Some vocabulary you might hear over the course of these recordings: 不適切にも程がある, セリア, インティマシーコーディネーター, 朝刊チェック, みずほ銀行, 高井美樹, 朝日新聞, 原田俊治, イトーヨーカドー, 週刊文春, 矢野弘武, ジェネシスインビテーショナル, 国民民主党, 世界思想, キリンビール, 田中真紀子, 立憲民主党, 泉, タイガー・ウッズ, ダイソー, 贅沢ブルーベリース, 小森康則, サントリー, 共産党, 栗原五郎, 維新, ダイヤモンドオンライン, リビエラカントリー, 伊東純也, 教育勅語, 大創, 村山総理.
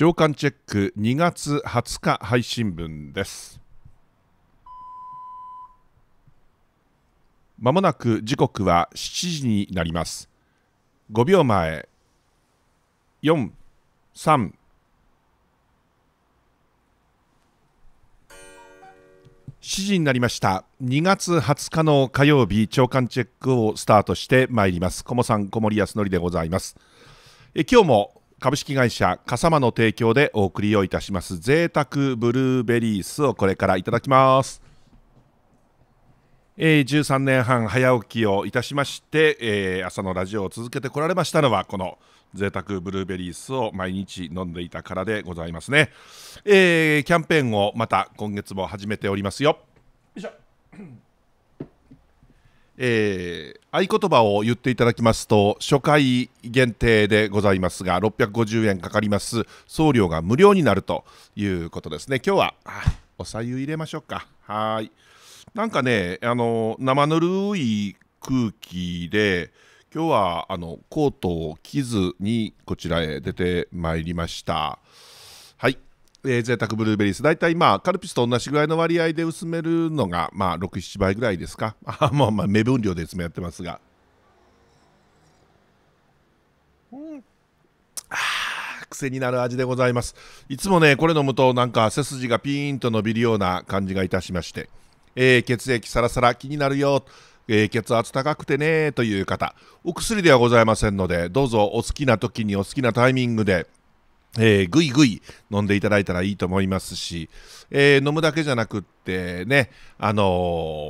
朝刊チェック2月20日配信分です。まもなく時刻は7時になります。5秒前、4、3。7時になりました。2月20日の火曜日、朝刊チェックをスタートしてまいります。こもさん、小森康則でございます。今日も株式会社笠間の提供でお送りをいたします。贅沢ブルーベリースをこれからいただきます。13年半早起きをいたしまして、朝のラジオを続けてこられましたのはこの贅沢ブルーベリースを毎日飲んでいたからでございますね。キャンペーンをまた今月も始めておりますよ。よいしょ。合言葉を言っていただきますと初回限定でございますが650円かかります。送料が無料になるということですね。今日はお白湯入れましょうか。はい、なんかね、生ぬるい空気で今日はコートを着ずにこちらへ出てまいりました。はい、贅沢ブルーベリース、大体まあカルピスと同じぐらいの割合で薄めるのがまあ 6,7 倍ぐらいですか。まあ目分量でいつもやってますが、癖になる味でございます。いつもねこれ飲むとなんか背筋がピーンと伸びるような感じがいたしまして、血液サラサラ気になるよ、血圧高くてねという方、お薬ではございませんのでどうぞお好きな時にお好きなタイミングでぐいぐい飲んでいただいたらいいと思いますし、飲むだけじゃなくってね、ヨ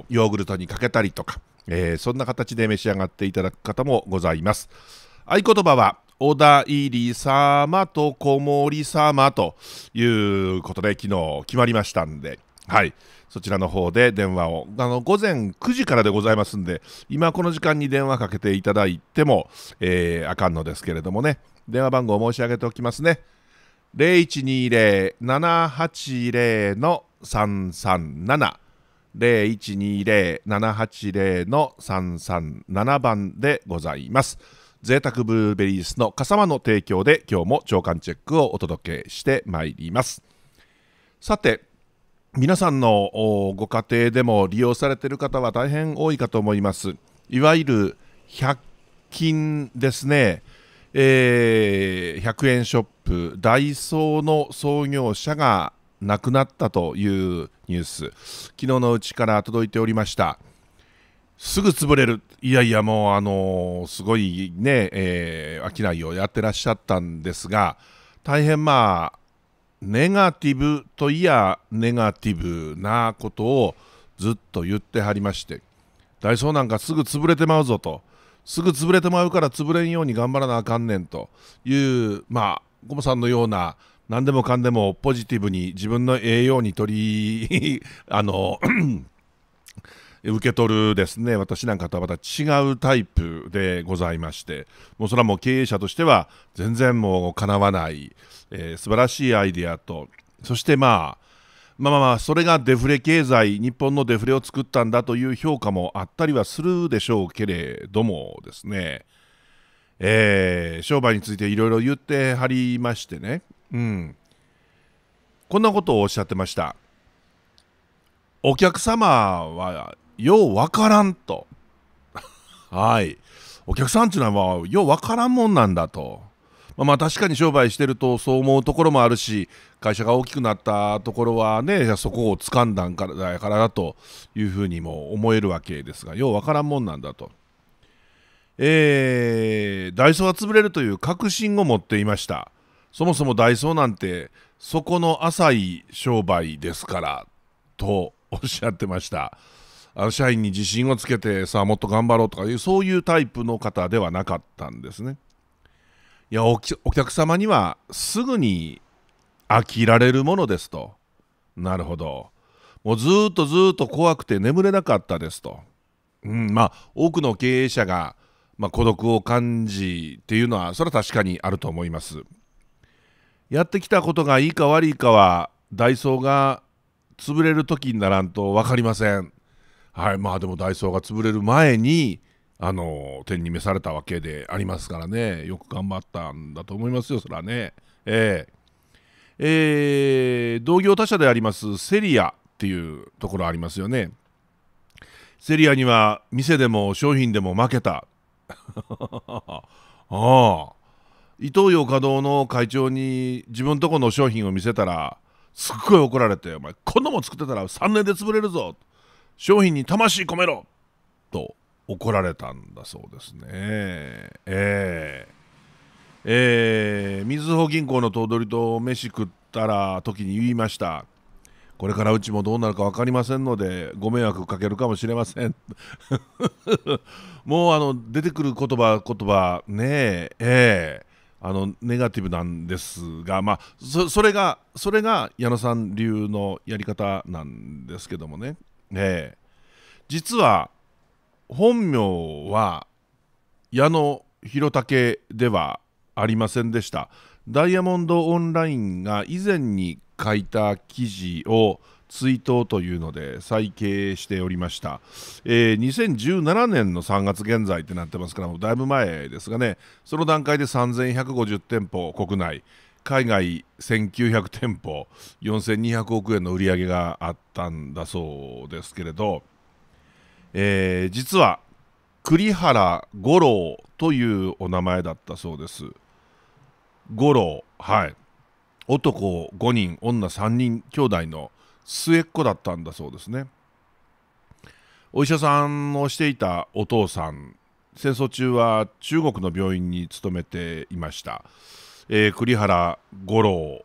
ーグルトにかけたりとか、そんな形で召し上がっていただく方もございます。合言葉はおだいり様とこもり様ということで昨日決まりましたんで、はい、そちらの方で電話を午前9時からでございますんで、今この時間に電話かけていただいても、あかんのですけれどもね、電話番号を申し上げておきますね。0120-780-337 0120-780-337 番でございます。贅沢ブルーベリースの笠間の提供で今日も朝刊チェックをお届けしてまいります。さて、皆さんのご家庭でも利用されている方は大変多いかと思います。いわゆる100均ですね。100円ショップダイソーの創業者が亡くなったというニュース、昨日のうちから届いておりました。すぐ潰れる、いやいやもうすごいね、商いをやってらっしゃったんですが、大変まあネガティブといやネガティブなことをずっと言ってはりまして、ダイソーなんかすぐ潰れてまうぞと、すぐ潰れてまうから潰れんように頑張らなあかんねんという、まあコモさんのような何でもかんでもポジティブに自分の栄養に取り受け取るですね、私なんかとはまた違うタイプでございまして、もうそれはもう経営者としては全然もうかなわない、素晴らしいアイデアと、そしてまあそれがデフレ経済、日本のデフレを作ったんだという評価もあったりはするでしょうけれどもですね、商売についていろいろ言ってはりましてね、こんなことをおっしゃってました。お客様はようわからんとはい、お客さんっていうのはようわからんもんなんだと。まあ確かに商売してるとそう思うところもあるし、会社が大きくなったところはねそこを掴んだんからだというふうにも思えるわけですが、ようわからんもんなんだと。ダイソーは潰れるという確信を持っていました。そもそもダイソーなんてそこの浅い商売ですからとおっしゃってました。社員に自信をつけてさあもっと頑張ろうとかいうそういうタイプの方ではなかったんですね。いや、お客様にはすぐに飽きられるものですと。なるほど、もうずっと怖くて眠れなかったですと。まあ多くの経営者が、孤独を感じっていうのはそれは確かにあると思います。やってきたことがいいか悪いかはダイソーが潰れる時にならんと分かりません。はい、まあでもダイソーが潰れる前に天に召されたわけでありますからね、よく頑張ったんだと思いますよ、それはね。同業他社でありますセリアっていうところありますよね。セリアには店でも商品でも負けたああ、イトーヨーカドーの会長に自分とこの商品を見せたらすっごい怒られて、お前こんなもん作ってたら3年で潰れるぞ、商品に魂込めろと怒られたんだそうですね。みずほ銀行の頭取と飯食ったら時に言いました。これからうちもどうなるか分かりませんのでご迷惑かけるかもしれませんもう出てくる言葉ねえ、ネガティブなんですが、まあ それが矢野さん流のやり方なんですけどもね、実は本名は矢野弘武ではありませんでした。ダイヤモンドオンラインが以前に書いた記事を追悼というので再掲しておりました。2017年の3月現在ってなってますから、もうだいぶ前ですがね、その段階で3150店舗国内、海外1900店舗、4200億円の売り上げがあったんだそうですけれど、実は栗原五郎というお名前だったそうです。五郎、はい。男5人、女3人兄弟の末っ子だったんだそうですね。お医者さんをしていたお父さん、戦争中は中国の病院に勤めていました。栗原五郎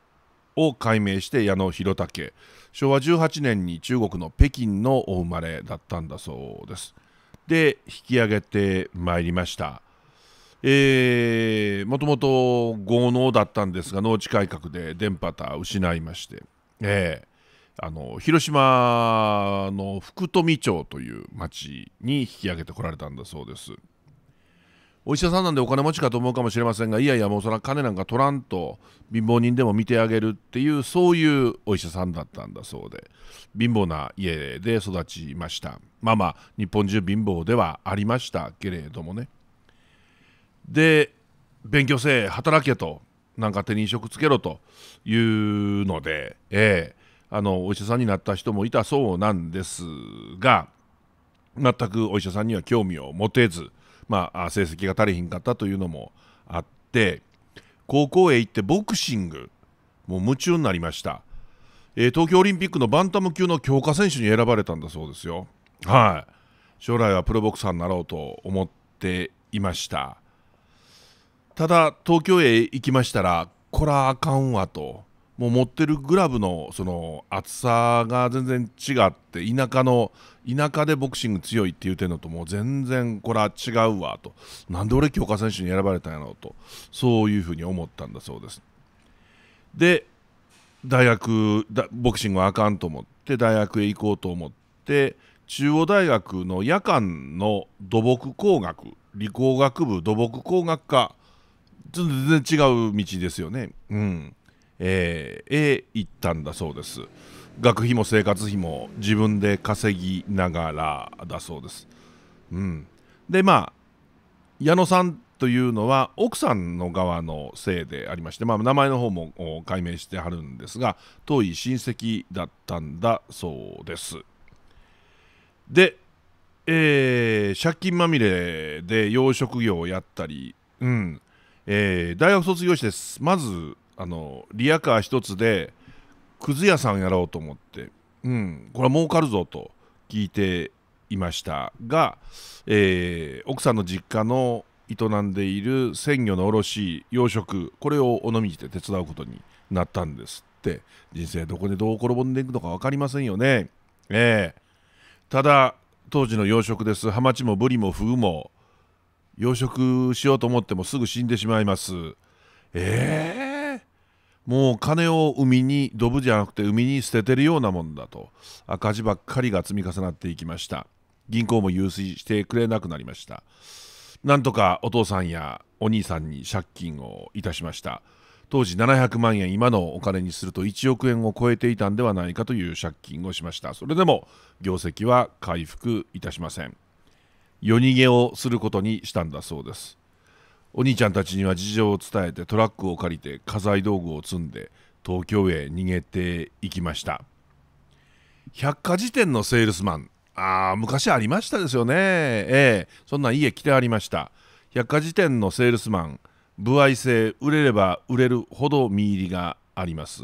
を改名して矢野弘武、昭和18年に中国の北京のお生まれだったんだそうです。で、引き上げてまいりました。もともと豪農だったんですが、農地改革で田畑を失いまして、広島の福富町という町に引き上げてこられたんだそうです。お医者さんなんでお金持ちかと思うかもしれませんが、いやいやもうそら金なんか取らんと貧乏人でも見てあげるっていう、そういうお医者さんだったんだそうで、貧乏な家で育ちました。まあまあ日本中貧乏ではありましたけれどもね。で、勉強せえ、働けと、なんか手に職つけろというので、お医者さんになった人もいたそうなんですが、全くお医者さんには興味を持てず、まあ、成績が足りひんかったというのもあって、高校へ行ってボクシングもう夢中になりました。東京オリンピックのバンタム級の強化選手に選ばれたんだそうですよ。はい、将来はプロボクサーになろうと思っていました。ただ東京へ行きましたら、こらあかんわと、もう持ってるグラブのその厚さが全然違って、田舎でボクシング強いって言うてんのともう全然こら違うわと、なんで俺強化選手に選ばれたんやろうと、そういうふうに思ったんだそうです。で、ボクシングはあかんと思って大学へ行こうと思って、中央大学の夜間の土木工学、理工学部土木工学科、全然違う道ですよね。行ったんだそうです。学費も生活費も自分で稼ぎながらだそうです。で、まあ矢野さんというのは奥さんの側のせいでありまして、まあ、名前の方も改名してはるんですが、遠い親戚だったんだそうです。で、借金まみれで養殖業をやったり、大学卒業してまずリヤカー一つでくず屋さんやろうと思って、これは儲かるぞと聞いていましたが、奥さんの実家の営んでいる鮮魚の卸養殖、これを尾道で手伝うことになったんですって。人生どこでどう転ぼんでいくのか分かりませんよね。ただ当時の養殖です。ハマチもブリもフグも養殖しようと思ってもすぐ死んでしまいます。もう金を海に、ドブじゃなくて海に捨ててるようなもんだと、赤字ばっかりが積み重なっていきました。銀行も融資してくれなくなりました。なんとかお父さんやお兄さんに借金をいたしました。当時700万円、今のお金にすると1億円を超えていたんではないかという借金をしました。それでも業績は回復いたしません。夜逃げをすることにしたんだそうです。お兄ちゃんたちには事情を伝えて、トラックを借りて家財道具を積んで東京へ逃げていきました。百科事典のセールスマン、昔ありましたですよね。そんな家来てありました。百科事典のセールスマン、歩合制、売れれば売れるほど身入りがあります。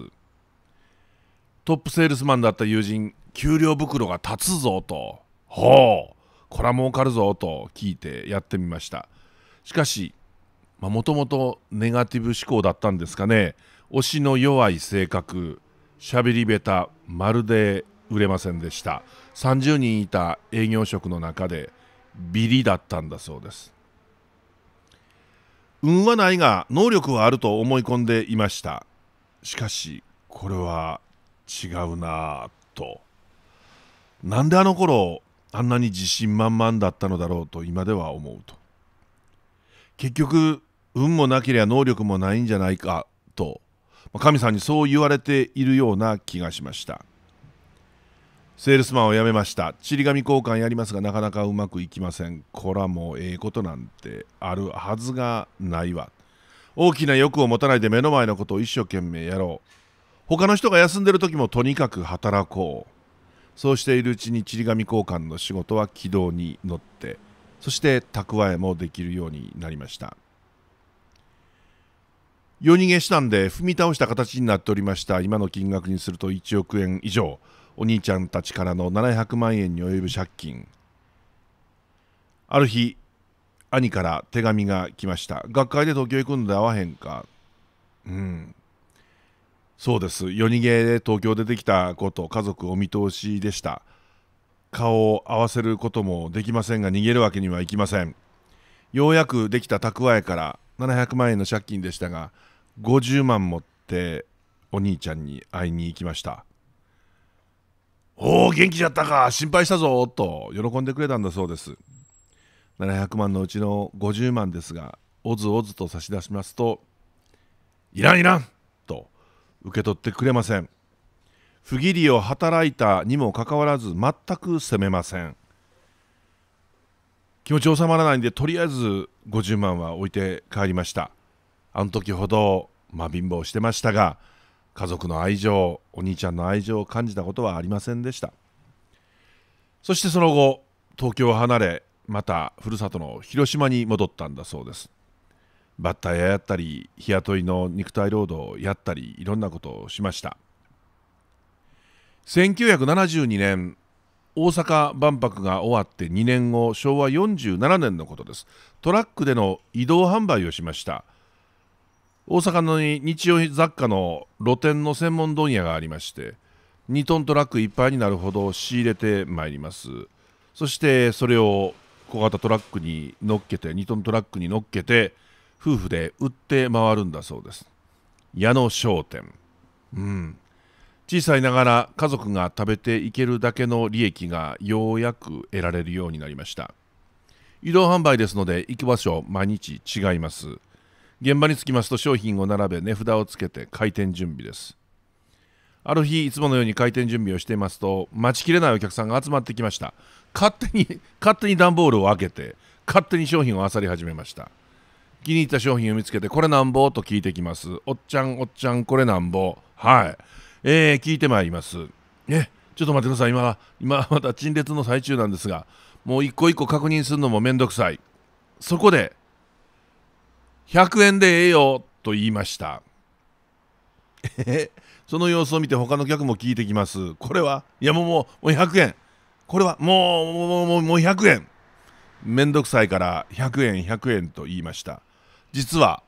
トップセールスマンだった友人、給料袋が立つぞと、ほう、こら儲かるぞと聞いてやってみました。しかし、もともとネガティブ思考だったんですかね、推しの弱い性格、しゃべり下手、まるで売れませんでした。30人いた営業職の中でビリだったんだそうです。運はないが能力はあると思い込んでいました。しかし、これは違うなぁと。なんであの頃あんなに自信満々だったのだろうと今では思うと。結局運もなければ能力もないんじゃないかと、神さんにそう言われているような気がしました。セールスマンを辞めました。ちり紙交換やりますがなかなかうまくいきません。こらもうええことなんてあるはずがないわ。大きな欲を持たないで目の前のことを一生懸命やろう。他の人が休んでる時もとにかく働こう。そうしているうちにちり紙交換の仕事は軌道に乗って、そして蓄えもできるようになりました。夜逃げしたんで踏み倒した形になっておりました。今の金額にすると1億円以上、お兄ちゃんたちからの700万円に及ぶ借金。ある日兄から手紙が来ました。学会で東京行くんで会わへんか。そうです。夜逃げで東京出てきた子と家族お見通しでした。顔を合わせることもできませんが逃げるわけにはいきません。ようやくできた蓄えから700万円の借金でしたが、50万持ってお兄ちゃんに会いに行きました。おお、元気じゃったか、心配したぞと喜んでくれたんだそうです。700万のうちの50万ですが、おずおずと差し出しますと、いらんいらんと受け取ってくれません。不義理を働いたにもかかわらず全く責めません。気持ち収まらないんでとりあえず50万は置いて帰りました。あの時ほど貧乏してましたが、家族の愛情、お兄ちゃんの愛情を感じたことはありませんでした。そしてその後東京を離れ、またふるさとの広島に戻ったんだそうです。バッタ屋やったり、日雇いの肉体労働をやったり、いろんなことをしました。1972年、大阪万博が終わって2年後、昭和47年のことです。トラックでの移動販売をしました。大阪の日用雑貨の露店の専門問屋がありまして、2トントラックいっぱいになるほど仕入れてまいります。そしてそれを小型トラックに乗っけて、2トントラックに乗っけて夫婦で売って回るんだそうです。矢野商店、小さいながら家族が食べていけるだけの利益がようやく得られるようになりました。移動販売ですので行く場所毎日違います。現場に着きますと商品を並べ値札をつけて開店準備です。ある日いつものように開店準備をしていますと、待ちきれないお客さんが集まってきました。勝手に段ボールを開けて勝手に商品を漁り始めました。気に入った商品を見つけて、これなんぼと聞いてきます。おっちゃんおっちゃん、これなんぼ。はい、聞いてまいります。ちょっと待ってください。今まだ陳列の最中なんですが、もう一個一個確認するのもめんどくさい。そこで100円でええよと言いました。その様子を見て他の客も聞いてきます。これは、いや、もう100円、これはもう100円、めんどくさいから100円100円と言いました。実は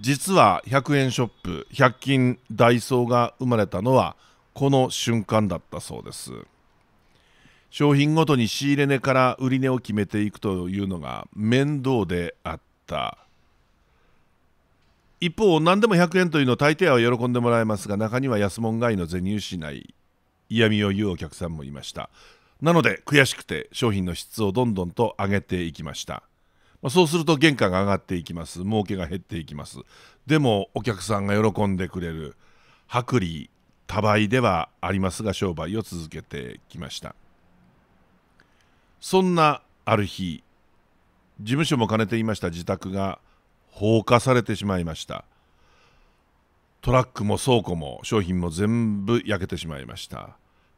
100円ショップ、100均、ダイソーが生まれたのはこの瞬間だったそうです。商品ごとに仕入れ値から売り値を決めていくというのが面倒であった。一方、何でも100円というのを大抵は喜んでもらえますが、中には安物買いの銭失い、嫌味を言うお客さんもいました。なので悔しくて商品の質をどんどんと上げていきました。そうすると原価が上がっていきます。儲けが減っていきます。でもお客さんが喜んでくれる、薄利多売ではありますが商売を続けてきました。そんなある日、事務所も兼ねていました自宅が放火されてしまいました。トラックも倉庫も商品も全部焼けてしまいました。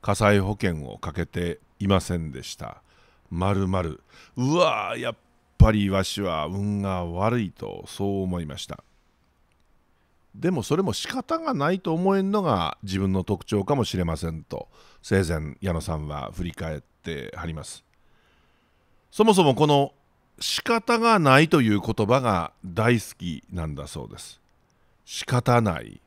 火災保険をかけていませんでした。まるまる、うわー、やっぱりわしは運が悪いとそう思いました。でもそれも仕方がないと思えんのが自分の特徴かもしれませんと生前矢野さんは振り返ってはります。そもそもこの「仕方がない」という言葉が大好きなんだそうです。仕方ない、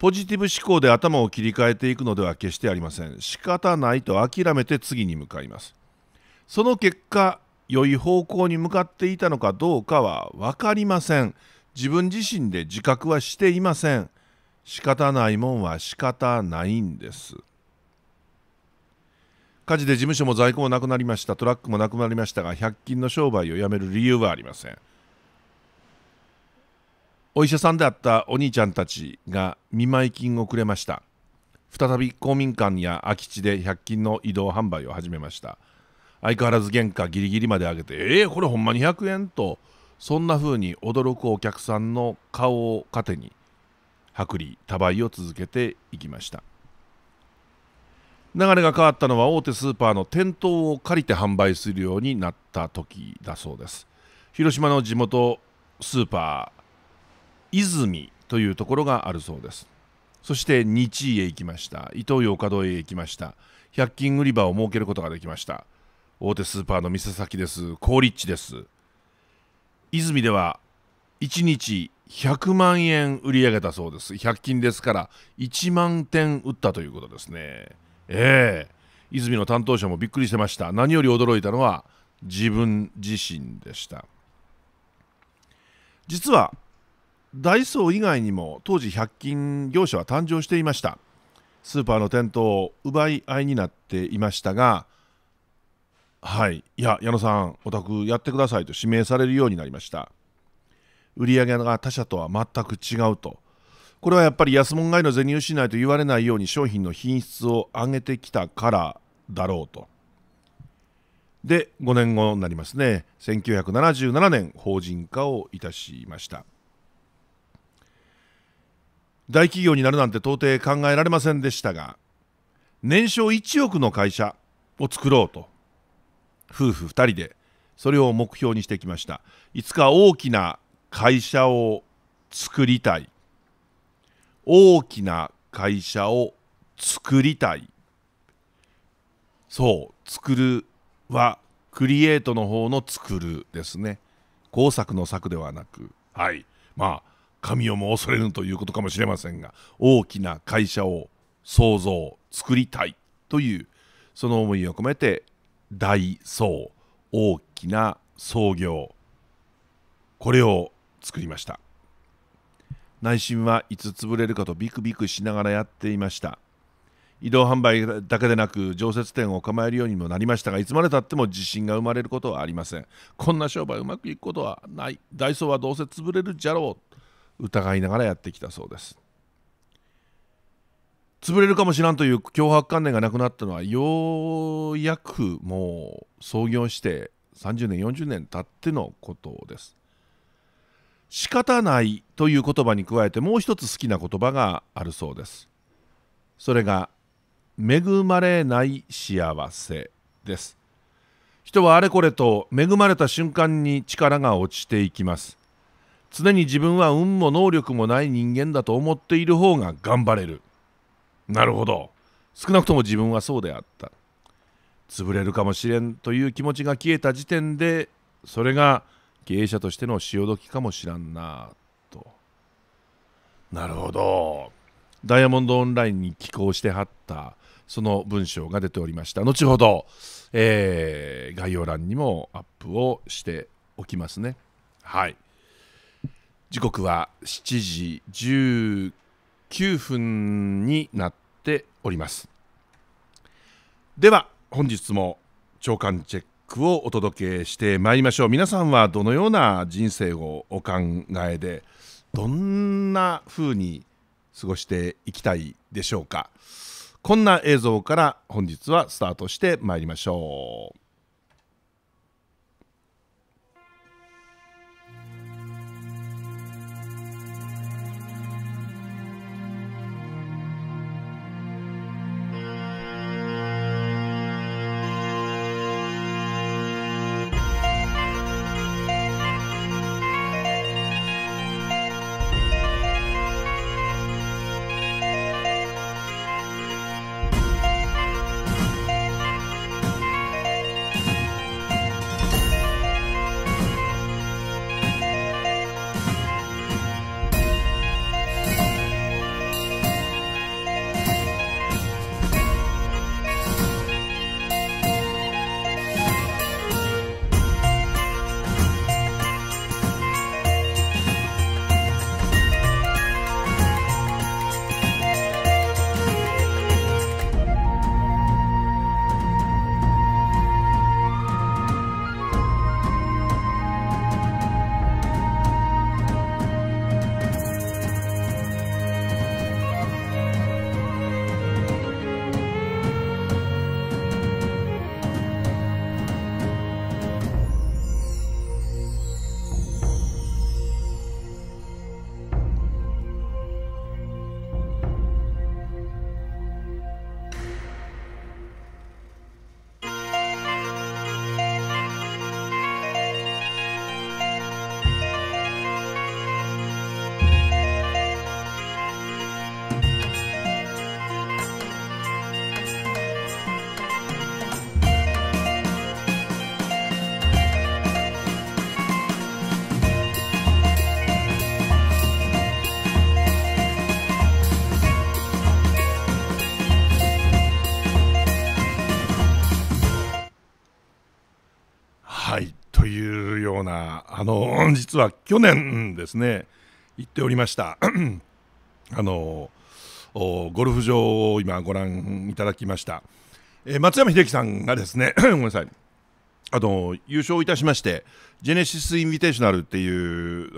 ポジティブ思考で頭を切り替えていくのでは決してありません。仕方ないと諦めて次に向かいます。その結果良い方向に向かっていたのかどうかは分かりません。自分自身で自覚はしていません。仕方ないもんは仕方ないんです。火事で事務所も在庫もなくなりました。トラックもなくなりましたが、100均の商売をやめる理由はありません。お医者さんであったお兄ちゃんたちが見舞い金をくれました。再び公民館や空き地で100均の移動販売を始めました。相変わらず原価ギリギリまで上げて、これほんまに100円と。そんな風に驚くお客さんの顔を糧に薄利多売を続けていきました。流れが変わったのは大手スーパーの店頭を借りて販売するようになった時だそうです。広島の地元スーパー泉というところがあるそうです。そして日井へ行きました。イトーヨーカドーへ行きました。100均売り場を設けることができました。大手スーパーの店先です。好立地です。泉では1日100万円売り上げたそうです。100均ですから1万点売ったということですね。泉の担当者もびっくりしてました。何より驚いたのは自分自身でした。実はダイソー以外にも当時100均業者は誕生していました。スーパーの店頭を奪い合いになっていましたが、いや矢野さんお宅やってくださいと指名されるようになりました。売り上げが他社とは全く違うと。これはやっぱり安物買いの銭失いと言われないように商品の品質を上げてきたからだろうと。で5年後になりますね。1977年法人化をいたしました。大企業になるなんて到底考えられませんでしたが、年商1億の会社を作ろうと夫婦2人でそれを目標にしてきました。いつか大きな会社を作りたい、大きな会社を作りたい。そう、作るはクリエイトの方の作るですね。工作の作ではなく、まあ神をも恐れぬということかもしれませんが、大きな会社を創造作りたいというその思いを込めて大創、大きな創業、これを作りました。内心はいつ潰れるかとビクビクしながらやっていました。移動販売だけでなく常設店を構えるようにもなりましたが、いつまでたっても自信が生まれることはありません。こんな商売うまくいくことはない、ダイソーはどうせ潰れるじゃろう、疑いながらやってきたそうです。潰れるかもしらんという脅迫観念がなくなったのはようやくもう創業して30年40年経ってのことです。仕方ないという言葉に加えてもう一つ好きな言葉があるそうです。それが恵まれない幸せです。人はあれこれと恵まれた瞬間に力が落ちていきます。常に自分は運も能力もない人間だと思っている方が頑張れる。なるほど、少なくとも自分はそうであった。潰れるかもしれんという気持ちが消えた時点で、それが経営者としての潮時かもしらんなと。なるほど、ダイヤモンドオンラインに寄稿してはったその文章が出ておりました。後ほど、概要欄にもアップをしておきますね。時刻は7時19分になっております。では本日も朝刊チェックをお届けしてまいりましょう。皆さんはどのような人生をお考えで、どんな風に過ごしていきたいでしょうか。こんな映像から本日はスタートしてまいりましょう。実は去年ですね行っておりましたゴルフ場を今ご覧いただきました、松山英樹さんがですねごめんなさい優勝いたしまして、ジェネシスインビテーショナルっていう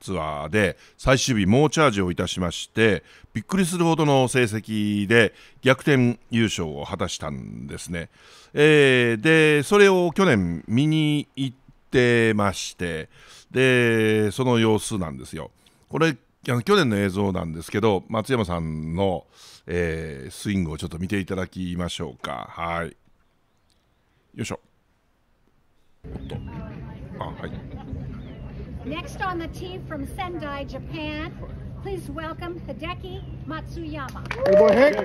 ツアーで最終日猛チャージをいたしまして、びっくりするほどの成績で逆転優勝を果たしたんですね、でそれを去年見に行ってまして、でその様子なんですよ。これ去年の映像なんですけど、松山さんの、スイングをちょっと見ていただきましょうか。はい、よいしょ。Next on the team from Sendai, Japan, please welcome Hideki Matsuyama.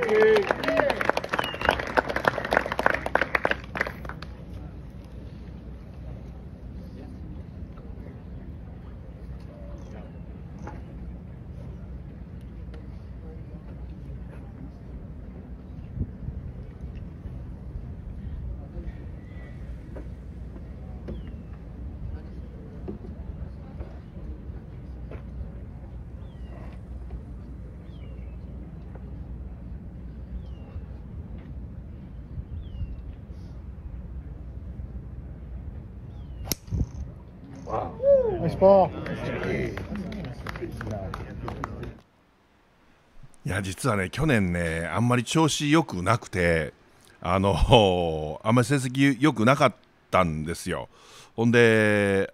いや実はね去年ねあんまり調子良くなくてあんまり成績良くなかったんですよ。ほんで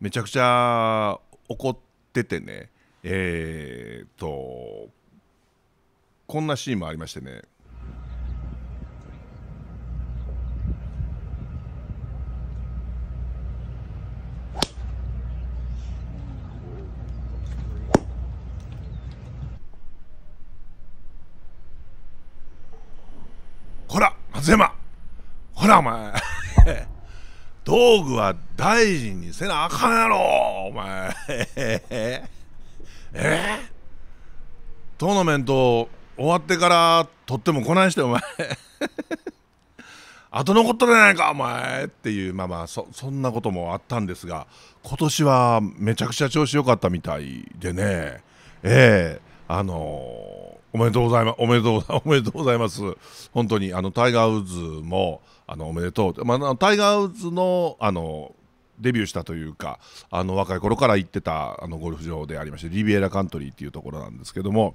めちゃくちゃ怒っててね、こんなシーンもありましてね。ほら松山、ほらお前道具は大事にせなあかんやろお前トーナメント終わってから取っても来ないしてお前あと残ったじゃないかお前っていう、まあまあ そんなこともあったんですが、今年はめちゃくちゃ調子良かったみたいでね、おめでとうございます。本当にタイガー・ウッズもおめでとう。まあ、タイガー・ウッズのデビューしたというか、若い頃から行ってたゴルフ場でありまして、リビエラカントリーっていうところなんですけども、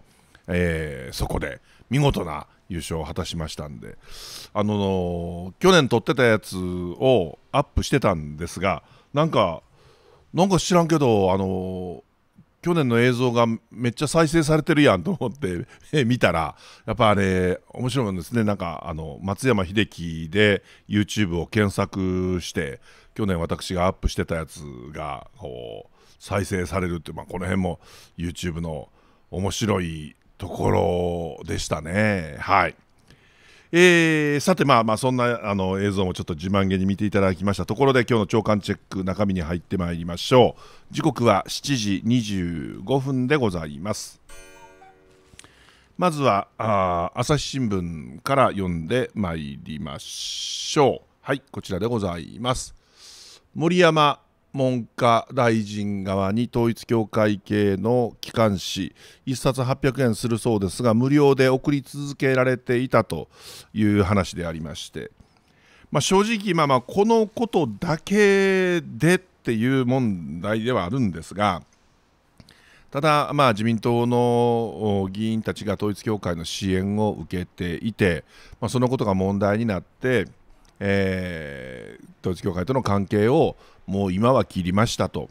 そこで見事な優勝を果たしましたんで、去年撮ってたやつをアップしてたんですが、なんか知らんけど去年の映像がめっちゃ再生されてるやんと思って見たら、やっぱあれ面白いもんですね。なんか松山英樹で YouTube を検索して、去年私がアップしてたやつがこう再生されるって、まあ、この辺も YouTube の面白いところでしたね。はい、さて、まあそんな映像もちょっと自慢げに見ていただきましたところで、今日の朝刊チェック中身に入ってまいりましょう。時刻は7時25分でございます。まずは朝日新聞から読んでまいりましょう。はい、こちらでございます。森山文科大臣側に統一教会系の機関紙1冊800円するそうですが、無料で送り続けられていたという話でありまして、まあ、正直まあこのことだけでっていう問題ではあるんですが、ただまあ自民党の議員たちが統一教会の支援を受けていて、まあ、そのことが問題になって統一教会との関係をもう今は切りましたと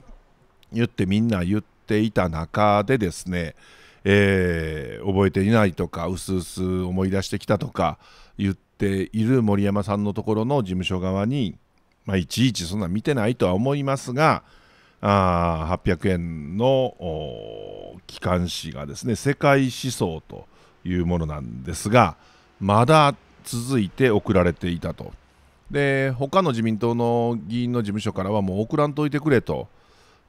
言ってみんな言っていた中でですね、覚えていないとかうすうす思い出してきたとか言っている森山さんのところの事務所側に、まあ、いちいちそんな見てないとは思いますが、800円の機関紙がですね、世界思想というものなんですが、まだ続いて送られていたと。で他の自民党の議員の事務所からはもう送らんといてくれと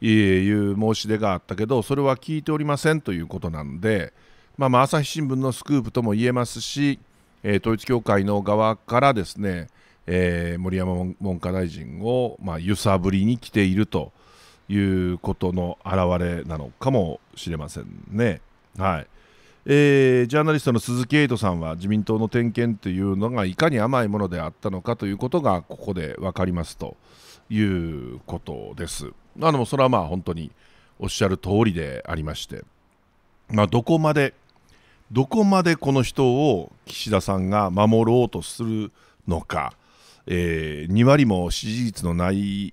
いう申し出があったけど、それは聞いておりませんということなんで、まあ朝日新聞のスクープとも言えますし、統一教会の側からですね、森山文科大臣をまあ揺さぶりに来ているということの表れなのかもしれませんね。はい、ジャーナリストの鈴木エイトさんは、自民党の点検というのがいかに甘いものであったのかということがここで分かりますということです。それはまあ本当におっしゃる通りでありまして、どこまでこの人を岸田さんが守ろうとするのか、2割も支持率のない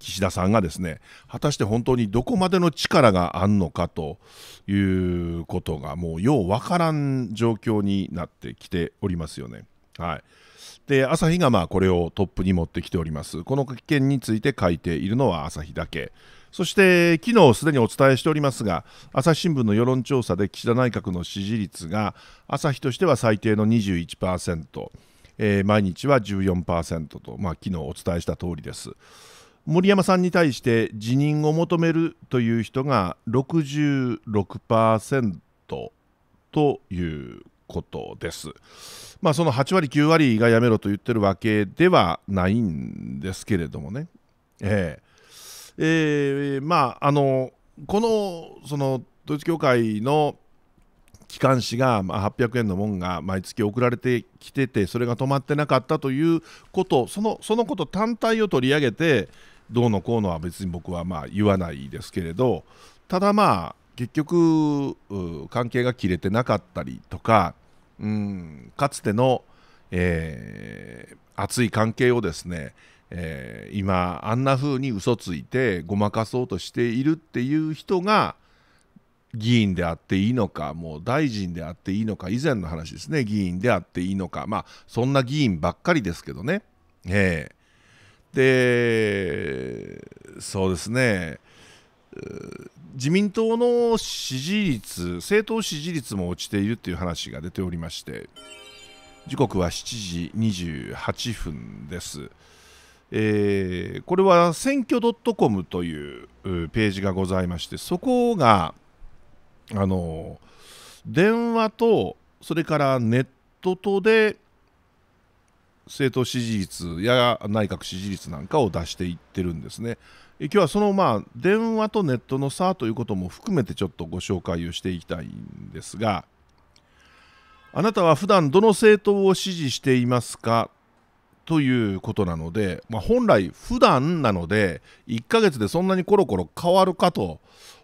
岸田さんがですね、果たして本当にどこまでの力があるのかということが、もうようわからん状況になってきておりますよね。はい、で朝日がこれをトップに持ってきております。この件について書いているのは朝日だけ。そして昨日すでにお伝えしておりますが、朝日新聞の世論調査で岸田内閣の支持率が朝日としては最低の 21%、毎日は 14% と、昨日お伝えした通りです。森山さんに対して辞任を求めるという人が 66% ということです。その8割9割がやめろと言ってるわけではないんですけれどもね。この統一教会の機関紙が、800円のもんが毎月送られてきてて、それが止まってなかったということ、そのこと単体を取り上げてどうのこうのは別に僕は言わないですけれど、ただ結局関係が切れてなかったりとか、かつての、熱い関係をですね、今あんな風に嘘ついてごまかそうとしているっていう人が議員であっていいのか、もう大臣であっていいのか、以前の話ですね、議員であっていいのか、そんな議員ばっかりですけどね。でそうですね、自民党の支持率、政党支持率も落ちているという話が出ておりまして、時刻は7時28分です。これは選挙 .com というページがございまして、そこが電話とそれからネットとで政党支持率や内閣支持率なんかを出していってるんですね。今日はその電話とネットの差ということも含めてちょっとご紹介をしていきたいんですが、あなたは普段どの政党を支持していますかということなので、本来普段なので1ヶ月でそんなにコロコロ変わるかと。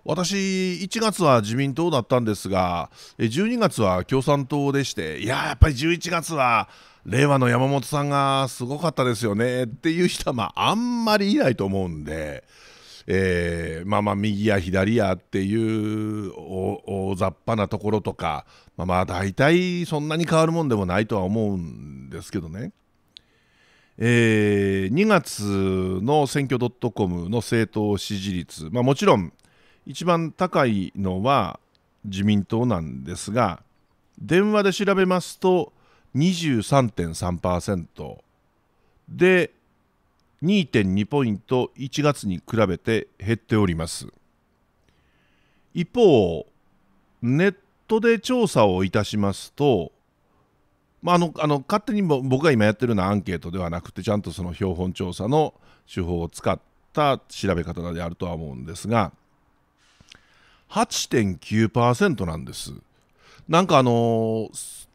私1月は自民党だったんですが、12月は共産党でして、やっぱり11月は令和の山本さんがすごかったですよねっていう人はあんまりいないと思うんで、右や左やっていう大雑把なところとか、大体そんなに変わるもんでもないとは思うんですけどね。2月の選挙 .com の政党支持率、もちろん一番高いのは自民党なんですが、電話で調べますと 23.3% で 2.2 ポイント1月に比べて減っております。一方ネットで調査をいたしますと、勝手に僕が今やってるのはアンケートではなくて、ちゃんとその標本調査の手法を使った調べ方であるとは思うんですが、 8.9% なんです。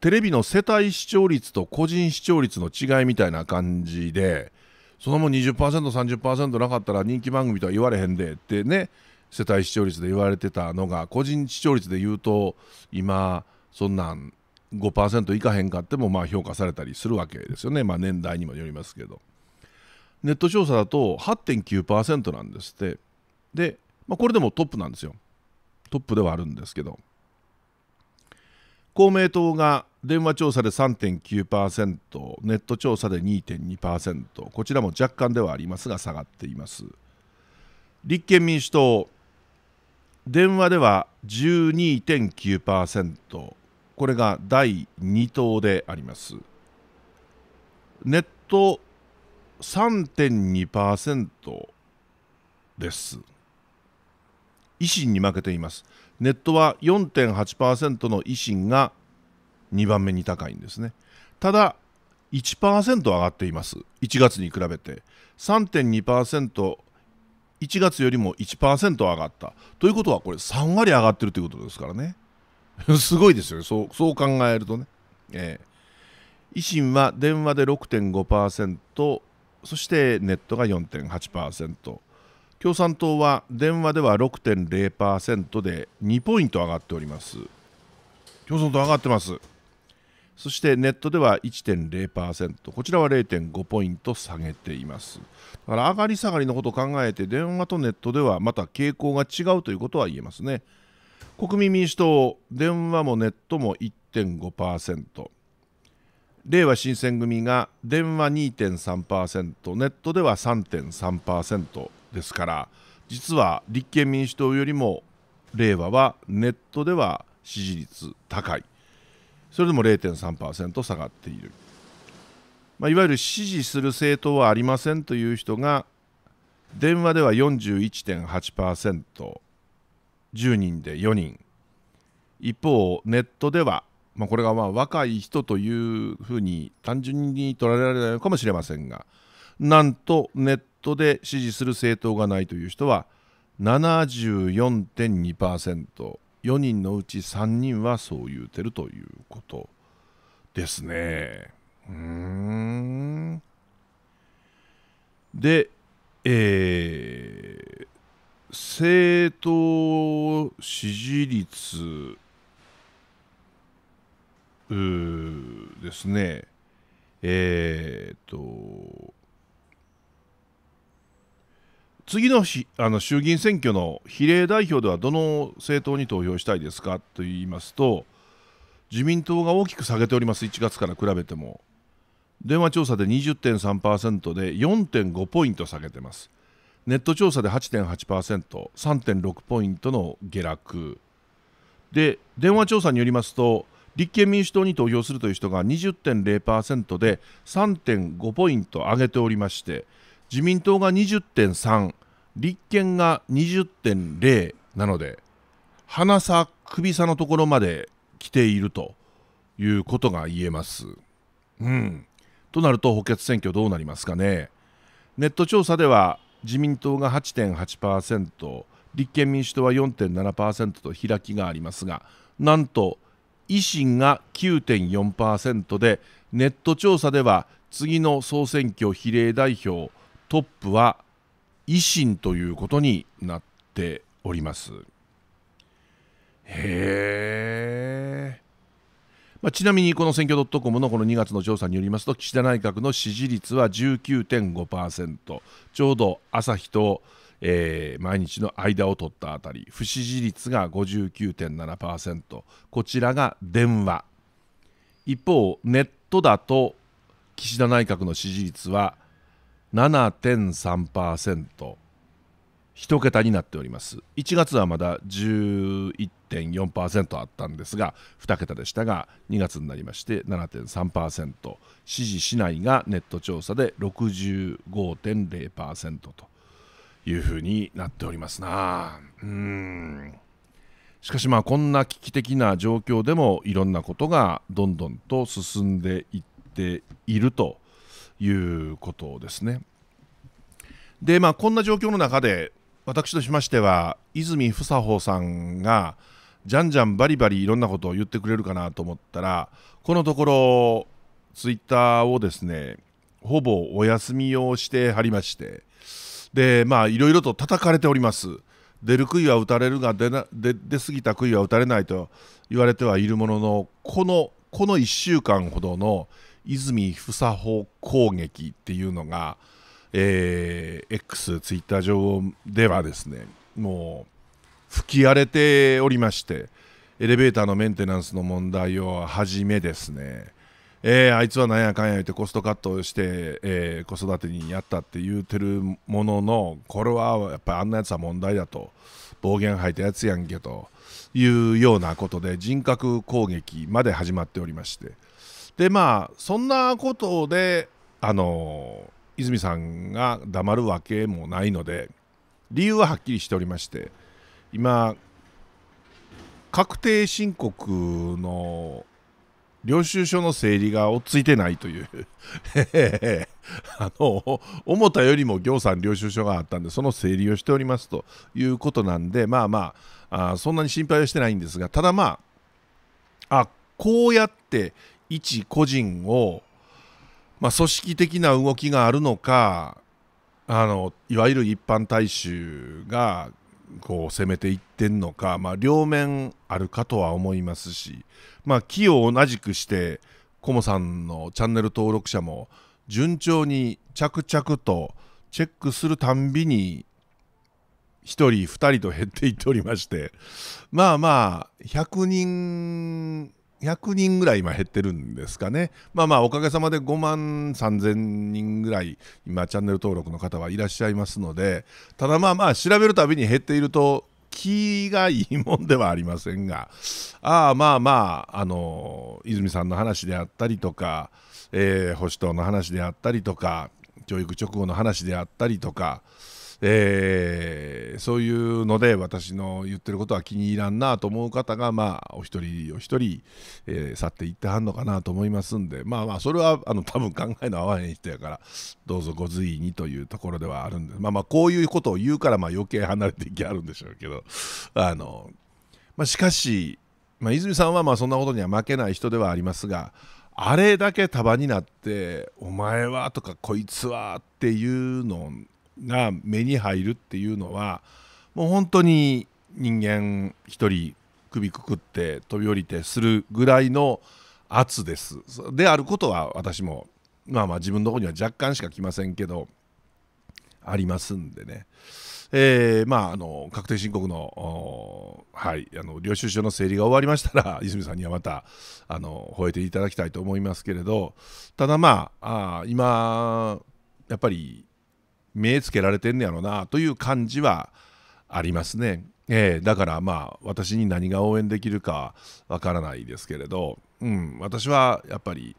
テレビの世帯視聴率と個人視聴率の違いみたいな感じで、そのも 20%30% なかったら人気番組とは言われへんでってね、世帯視聴率で言われてたのが、個人視聴率で言うと今そんなん5% いかへんかっても評価されたりするわけですよね。年代にもよりますけど、ネット調査だと 8.9% なんですって。で、これでもトップなんですよ。トップではあるんですけど、公明党が電話調査で 3.9%、 ネット調査で 2.2%、 こちらも若干ではありますが下がっています。立憲民主党、電話では 12.9%、これが第2党であります。ネット 3.2% です。維新に負けています。ネットは 4.8% の維新が2番目に高いんですね。ただ 1% 上がっています。1月に比べて 3.2% 1月よりも 1% 上がったということは、これ3割上がってるということですからねすごいですよね、そう考えるとね。維新は電話で 6.5%、 そしてネットが 4.8%、 共産党は電話では 6.0% で2ポイント上がっております。共産党上がってます。そしてネットでは 1.0%、 こちらは 0.5 ポイント下げています。だから上がり下がりのことを考えて、電話とネットではまた傾向が違うということは言えますね。国民民主党、電話もネットも 1.5%、 れいわ新選組が電話 2.3%、 ネットでは 3.3% ですから、実は立憲民主党よりもれいわはネットでは支持率高い。それでも 0.3% 下がっている。いわゆる支持する政党はありませんという人が、電話では 41.8%、 10人で4人。一方、ネットでは、これが若い人というふうに単純に捉えられないのかもしれませんが、なんとネットで支持する政党がないという人は 74.2%。4人のうち3人はそう言うてるということですね。で、政党支持率ですね、次の衆議院選挙の比例代表ではどの政党に投票したいですかと言いますと、自民党が大きく下げております。1月から比べても電話調査で 20.3% で 4.5 ポイント下げてます。ネット調査で 8.8%、3.6 ポイントの下落で、電話調査によりますと立憲民主党に投票するという人が 20.0% で 3.5 ポイント上げておりまして、自民党が 20.3、 立憲が 20.0 なので、鼻差、首差のところまで来ているということが言えます。となると補欠選挙どうなりますかね。ネット調査では自民党が 8.8%、立憲民主党は 4.7% と開きがありますが、なんと維新が 9.4% で、ネット調査では次の総選挙比例代表トップは維新ということになっております。ちなみにこの選挙.comのこの2月の調査によりますと、岸田内閣の支持率は 19.5%、 ちょうど朝日と、毎日の間を取ったあたり、不支持率が 59.7%、 こちらが電話。一方ネットだと岸田内閣の支持率は 7.3%、 一桁になっております。1月はまだ 11.4% あったんですが、2桁でしたが、2月になりまして 7.3%、 支持しないがネット調査で 65.0% というふうになっておりますな。しかしこんな危機的な状況でも、いろんなことがどんどんと進んでいっているということですね。で、こんな状況の中で私としましては、泉房穂さんがじゃんじゃんバリバリいろんなことを言ってくれるかなと思ったら、このところツイッターをですね、ほぼお休みをしてはりまして、でいろいろと叩かれております。出る杭は打たれるが、出過ぎた杭は打たれないと言われてはいるものの、この1週間ほどの泉房穂攻撃っていうのが、X ツイッター上ではですね、もう吹き荒れておりまして、エレベーターのメンテナンスの問題をはじめですね、あいつはなんやかんや言ってコストカットをして、子育てにやったって言うてるものの、これはやっぱりあんなやつは問題だと、暴言吐いたやつやんけというようなことで、人格攻撃まで始まっておりまして、でそんなことで泉さんが黙るわけもないので、理由ははっきりしておりまして、今確定申告の領収書の整理が追っついてないという思ったよりも行さん領収書があったんで、その整理をしておりますということなんで、まあまあ、そんなに心配はしてないんですが、ただまあ、こうやって一個人を、まあ、組織的な動きがあるのか、いわゆる一般大衆がこう攻めていってんのか、まあ、両面あるかとは思いますし、まあ、気を同じくしてコモさんのチャンネル登録者も順調に着々とチェックするたんびに1人2人と減っていっておりまして、まあまあ100人ぐらい今減ってるんですかね。まあまあおかげさまで5万3000人ぐらい今チャンネル登録の方はいらっしゃいますので、ただまあまあ調べるたびに減っていると気がいいもんではありませんが、まあまあ泉さんの話であったりとか、保守党の話であったりとか、教育直後の話であったりとか、そういうので私の言ってることは気に入らんなと思う方が、まあ、お一人お一人、去っていってはんのかなと思いますんで、まあまあそれは多分考えの合わへん人やからどうぞご随意にというところではあるんで、まあまあこういうことを言うから、まあ余計離れていきはるんでしょうけど、まあ、しかし、まあ、泉さんはまあそんなことには負けない人ではありますが、あれだけ束になって「お前は」とか「こいつは」っていうのが目に入るっていうのは、もう本当に人間一人首くくって飛び降りてするぐらいの圧ですであることは、私もまあまあ自分の方には若干しか来ませんけどありますんでね、まあ確定申告の、はい、領収書の整理が終わりましたら泉さんにはまた吠えていただきたいと思いますけれど、ただまあ今やっぱり目つけられてんねやろなという感じはありますね。だからまあ私に何が応援できるかわからないですけれど、私はやっぱり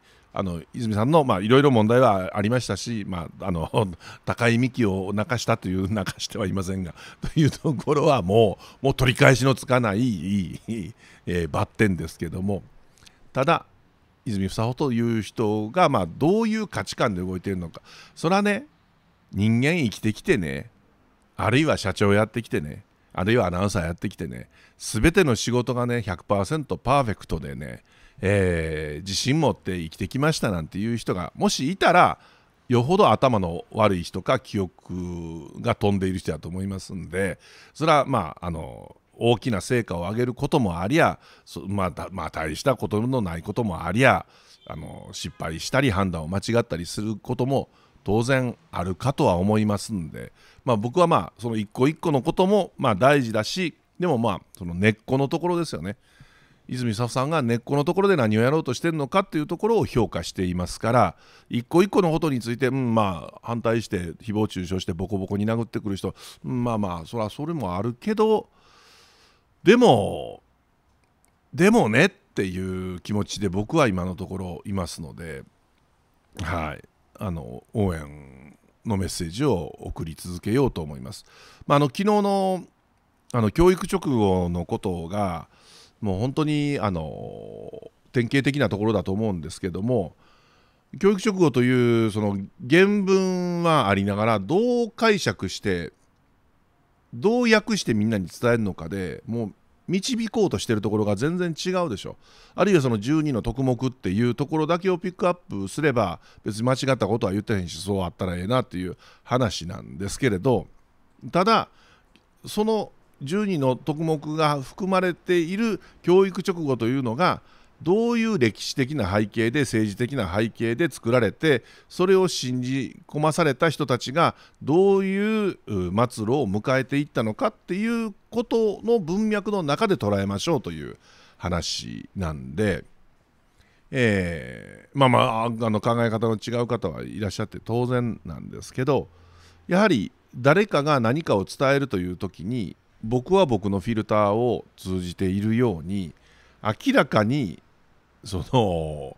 泉さんのいろいろ問題はありましたし、まあ、高井美樹を泣かしたという泣かしてはいませんがというところはもう取り返しのつかないバッテンですけども、ただ泉房穂という人がまあどういう価値観で動いているのか、それはね、人間生きてきてね、あるいは社長やってきてね、あるいはアナウンサーやってきてね、全ての仕事がね 100% パーフェクトでね、自信持って生きてきましたなんていう人がもしいたら、よほど頭の悪い人か記憶が飛んでいる人だと思いますんで、それはまあ大きな成果を上げることもありゃ、まあ大したことのないこともありゃ、失敗したり判断を間違ったりすることも当然あるかとは思いますんで、まあ、僕はまあその一個一個のこともまあ大事だし、でもまあその根っこのところですよね。泉房穂さんが根っこのところで何をやろうとしてるのかっていうところを評価していますから、一個一個のことについて、まあ反対して誹謗中傷してボコボコに殴ってくる人、まあまあそれはそれもあるけど、でもねっていう気持ちで僕は今のところいますので、はい。応援のメッセージを送り続けようと思います。まあ、昨日の教育直後のことがもう本当に典型的なところだと思うんですけども、教育直後というその原文はありながら、どう解釈してどう訳してみんなに伝えるのかでもう導こうとしてるところが全然違うでしょ。あるいはその12の特目っていうところだけをピックアップすれば別に間違ったことは言ってへんし、そうあったらええなっていう話なんですけれど、ただその12の特目が含まれている教育直後というのがどういう歴史的な背景で政治的な背景で作られて、それを信じ込まされた人たちがどういう末路を迎えていったのかっていうことの文脈の中で捉えましょうという話なんで、まあまあ考え方の違う方はいらっしゃって当然なんですけど、やはり誰かが何かを伝えるという時に僕は僕のフィルターを通じているように、明らかにこ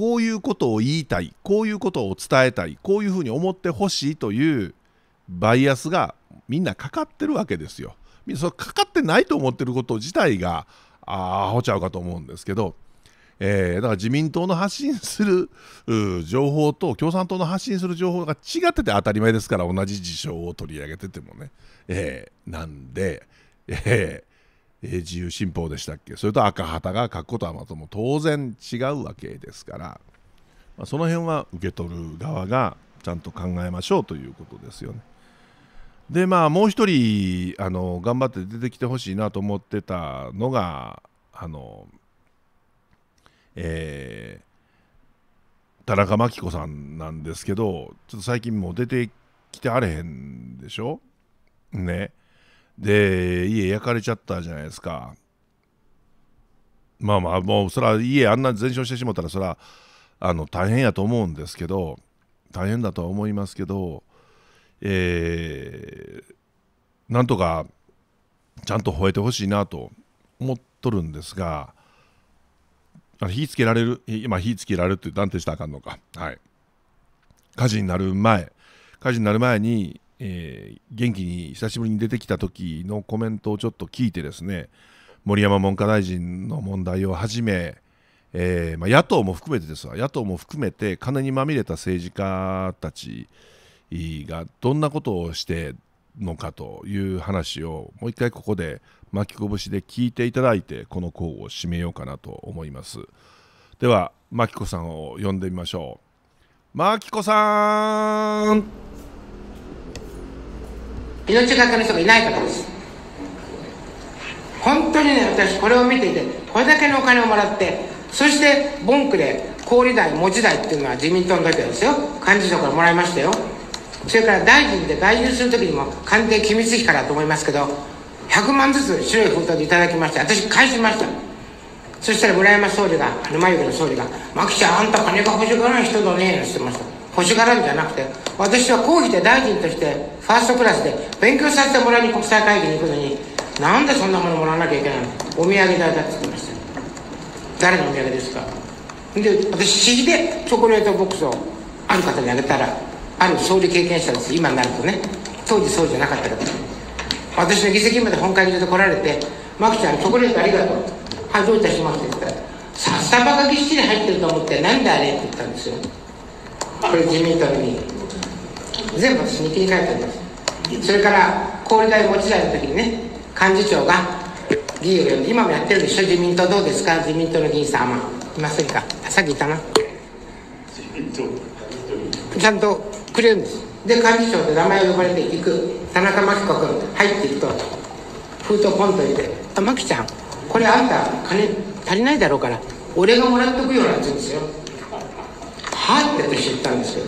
ういうことを言いたい、こういうことを伝えたい、こういうふうに思ってほしいというバイアスがみんなかかってるわけですよ。みんなそれかかってないと思ってること自体がアホちゃうかと思うんですけど、だから自民党の発信する情報と共産党の発信する情報が違ってて当たり前ですから、同じ事象を取り上げててもね、なんで、自由新報でしたっけ、それと赤旗が書くことはまたも当然違うわけですから、まあ、その辺は受け取る側がちゃんと考えましょうということですよね。でまあ、もう1人頑張って出てきてほしいなと思ってたのが田中真紀子さんなんですけど、ちょっと最近もう出てきてあれへんでしょね。で家焼かれちゃったじゃないですか。まあまあもうそら家あんな全焼してしまったらそら大変やと思うんですけど、大変だとは思いますけど、なんとかちゃんと吠えてほしいなと思っとるんですが、火つけられる、今火つけられるって断定したらあかんのか、はい、火事になる前に、元気に久しぶりに出てきた時のコメントをちょっと聞いてですね、盛山文科大臣の問題をはじめ、まあ、野党も含めてですわ、野党も含めて金にまみれた政治家たちがどんなことをしてのかという話をもう一回ここで巻きこぼしで聞いていただいて、この項を締めようかなと思います。では真紀子さんを呼んでみましょう。真紀子さん、命がけの人がいないからです。本当にね、私これを見ていて、これだけのお金をもらって、そして文句で高利代、文字代っていうのは自民党の時はですよ、幹事長からもらいましたよ。それから大臣で外遊するときにも官邸機密費からと思いますけど、100万ずつ白い封筒でいただきまして、私返しました。そしたら村山総理が、眉毛の総理が「マキちゃん、あんた金が欲しがらない人だね」って言ってました。欲しがらんじゃなくて、私は公費で大臣としてファーストクラスで勉強させてもらいに国際会議に行くのに、なんでそんなものもらわなきゃいけないの、お土産代だって言ってました。誰のお土産ですか。で私市議でチョコレートボックスをある方にあげたら、ある総理経験者です、今になるとね、当時そうじゃなかったけど、私の議席まで本会議場で来られて「マキちゃんチョコレートありがとう」「はいどういたします」って言ったら「さっさばがぎっしり入ってると思ってなんであれ?」って言ったんですよ。これ自民党に全部私に切り替えてあります。それから高利代持ち代の時にね、幹事長が議員を呼んで、今もやってるでしょ、自民党どうですか、自民党の議員さんはいませんか、さっきいたな、ちゃんとくれるんです。で幹事長で名前を呼ばれていく田中真紀子君入っていくと、封筒ポンと入れて「あ、真紀ちゃんこれあんた金足りないだろうから俺がもらっとくよ」なんて言うんですよ。はって私言ったんですけど、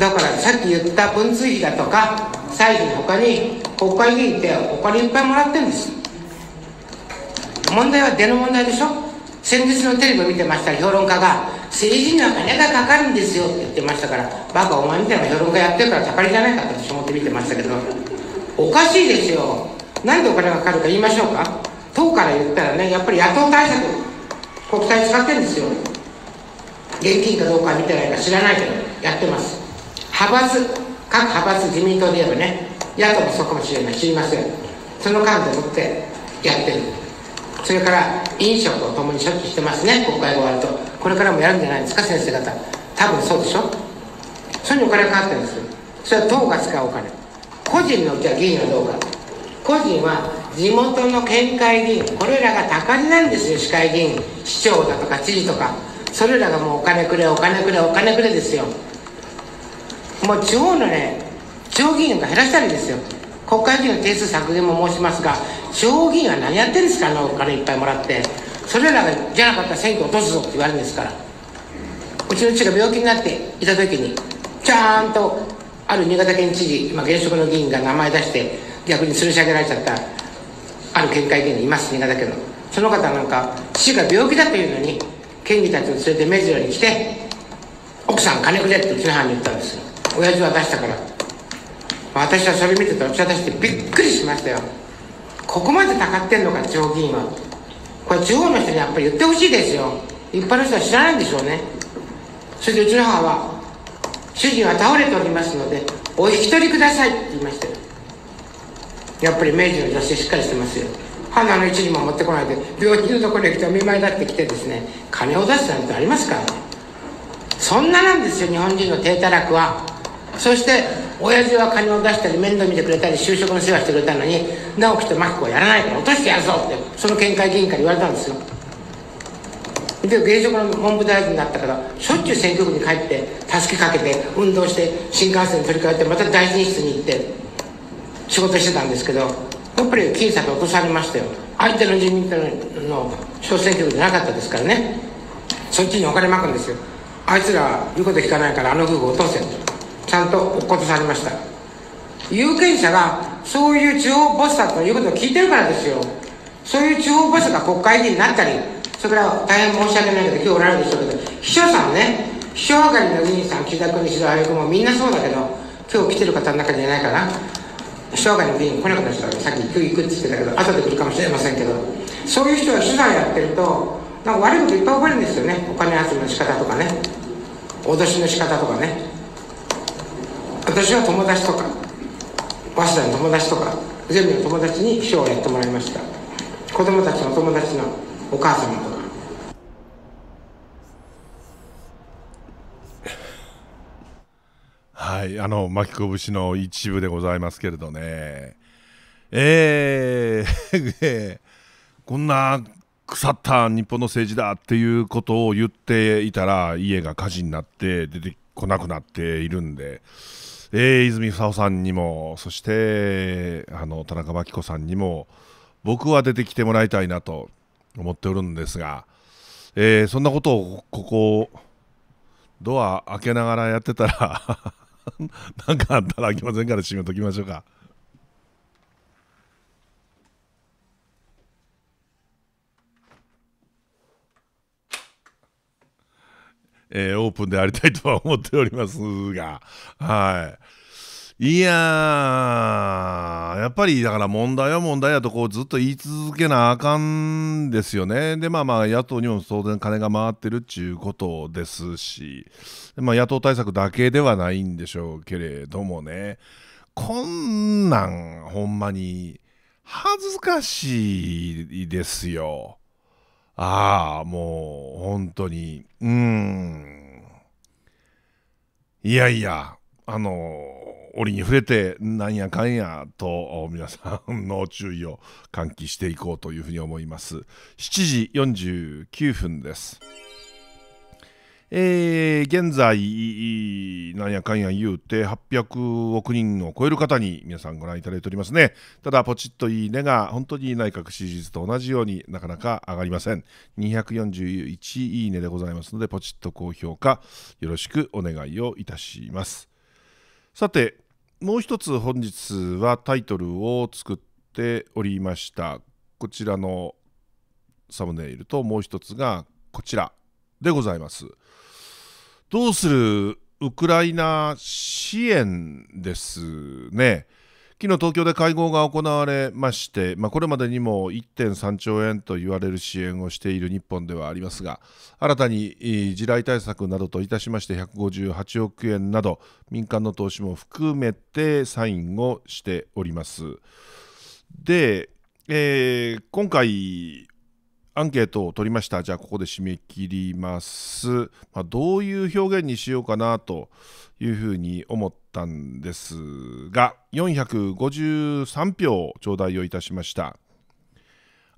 だからさっき言った文通費だとか歳費のほかに国会議員ってお金いっぱいもらってるんです。問題は出の問題でしょ。先日のテレビを見てました、評論家が政治には金がかかるんですよって言ってましたから、バカお前みたいな評論家やってるからたかりじゃないかって私思って見てましたけど、おかしいですよ。なんでお金がかかるか言いましょうか。党から言ったらね、やっぱり野党対策国債使ってるんですよ。現金かどうか見てないか知らないけどやってます。派閥、各派閥、自民党で言えばね、野党もそうかもしれない、知りません。その間でもってやってる。それから飲食とともに処置してますね、国会が終わると。これからもやるんじゃないですか、先生方、多分そうでしょ。それにお金がかかってるんですよ。それは党が使うお金、個人のうちは議員はどうか、個人は地元の県会議員、これらが高利なんですよ、市会議員、市長だとか知事とか、それらがもうお金くれ、お金くれ、お金くれですよ。もう地方のね、地方議員が減らしたりですよ。国会議員の定数削減も申しますが、地方議員は何やってるんですか、あのお金いっぱいもらって、それらがじゃなかったら選挙落とすぞって言われるんですから。うちの父が病気になっていた時にちゃんとある新潟県知事、今現職の議員が名前出して逆に吊るし上げられちゃったある県会議員がいます、新潟県の。その方なんか父が病気だというのに県議たちを連れて目白に来て「奥さん金くれ」ってうちの母に言ったんですよ。親父は出したから。私はそれ見てたら、私はびっくりしましたよ。ここまでたかってんのか、地方議員は。これ地方の人にやっぱり言ってほしいですよ。一般の人は知らないんでしょうね。それでうちの母は「主人は倒れておりますのでお引き取りください」って言いましたよ。やっぱり明治の女性しっかりしてますよ。ハンナの位置にも持ってこないで病院のところへ来てお見舞いだって来てですね、金を出すなんてありますからね。そんななんですよ日本人の低たらくは。そして親父は金を出したり面倒見てくれたり就職の世話してくれたのに、直樹と真紀子はやらないから落としてやるぞってその県会議員から言われたんですよ。で現職の文部大臣になったからしょっちゅう選挙区に帰って助けかけて運動して新幹線に取り替えてまた大臣室に行って仕事してたんですけど、やっぱり僅差が落とされましたよ。相手の自民党の小選挙区じゃなかったですからね。そっちにお金まくんですよ。あいつらは言うこと聞かないからあの夫婦落とせとちゃんと落っことされました。有権者がそういう地方ボスだということを聞いてるからですよ。そういう地方ボスが国会議員になったり、それから大変申し訳ないけど今日おられるでしょうけど、秘書さんね、秘書係の議員さん、岸田君にしろあゆくんもみんなそうだけど、今日来てる方の中じゃないかな、秘書係の議員来なくなっちゃったからさっき行く行くって言ってたけど後で来るかもしれませんけど、そういう人は取材やってるとなんか悪いこといっぱい覚えるんですよね。お金集めの仕方とかね、脅しの仕方とかね。私は友達とか早稲田の友達とかゼミの友達に秘書をやってもらいました。子供たちの友達のお母様とか。はい、巻きこぶしの一部でございますけれどね、こんな腐った日本の政治だっていうことを言っていたら家が火事になって出てこなくなっているんで、泉房穂さんにもそして田中真紀子さんにも僕は出てきてもらいたいなと思っておるんですが、そんなことをここドア開けながらやってたらなんかあったらあきませんから締めときましょうか。オープンでありたいとは思っておりますが、はい、いやー、やっぱりだから問題は問題だとこうずっと言い続けなあかんですよね。で、まあ野党にも当然金が回ってるっちゅうことですし、まあ、野党対策だけではないんでしょうけれどもね、こんなんほんまに恥ずかしいですよ。もう本当にいやいや折に触れてなんやかんやと皆さんの注意を喚起していこうというふうに思います。7時49分です。現在なんやかんや言うて800億人を超える方に皆さんご覧いただいておりますね。ただポチッといいねが本当に内閣支持率と同じようになかなか上がりません。241いいねでございますのでポチッと高評価よろしくお願いをいたします。さてもう一つ本日はタイトルを作っておりました。こちらのサムネイルともう一つがこちらでございます。どうするウクライナ支援ですね。昨日東京で会合が行われまして、これまでにも 1.3 兆円と言われる支援をしている日本ではありますが、新たに地雷対策などといたしまして158億円など民間の投資も含めてサインをしております。で、今回アンケートを取りました。じゃあここで締め切ります。どういう表現にしようかなというふうに思ったんですが、453票頂戴をいたしました。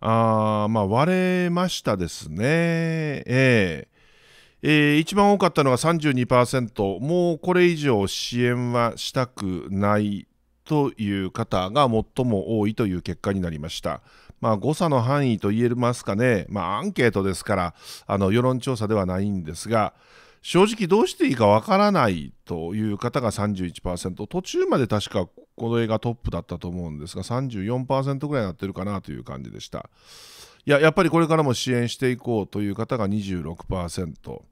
割れましたですね。一番多かったのが 32%、もうこれ以上支援はしたくないという方が最も多いという結果になりました。誤差の範囲と言えますかね、アンケートですから世論調査ではないんですが、正直どうしていいかわからないという方が 31%、 途中まで確かこれがトップだったと思うんですが 34% ぐらいになってるかなという感じでした。いや、やっぱりこれからも支援していこうという方が 26%、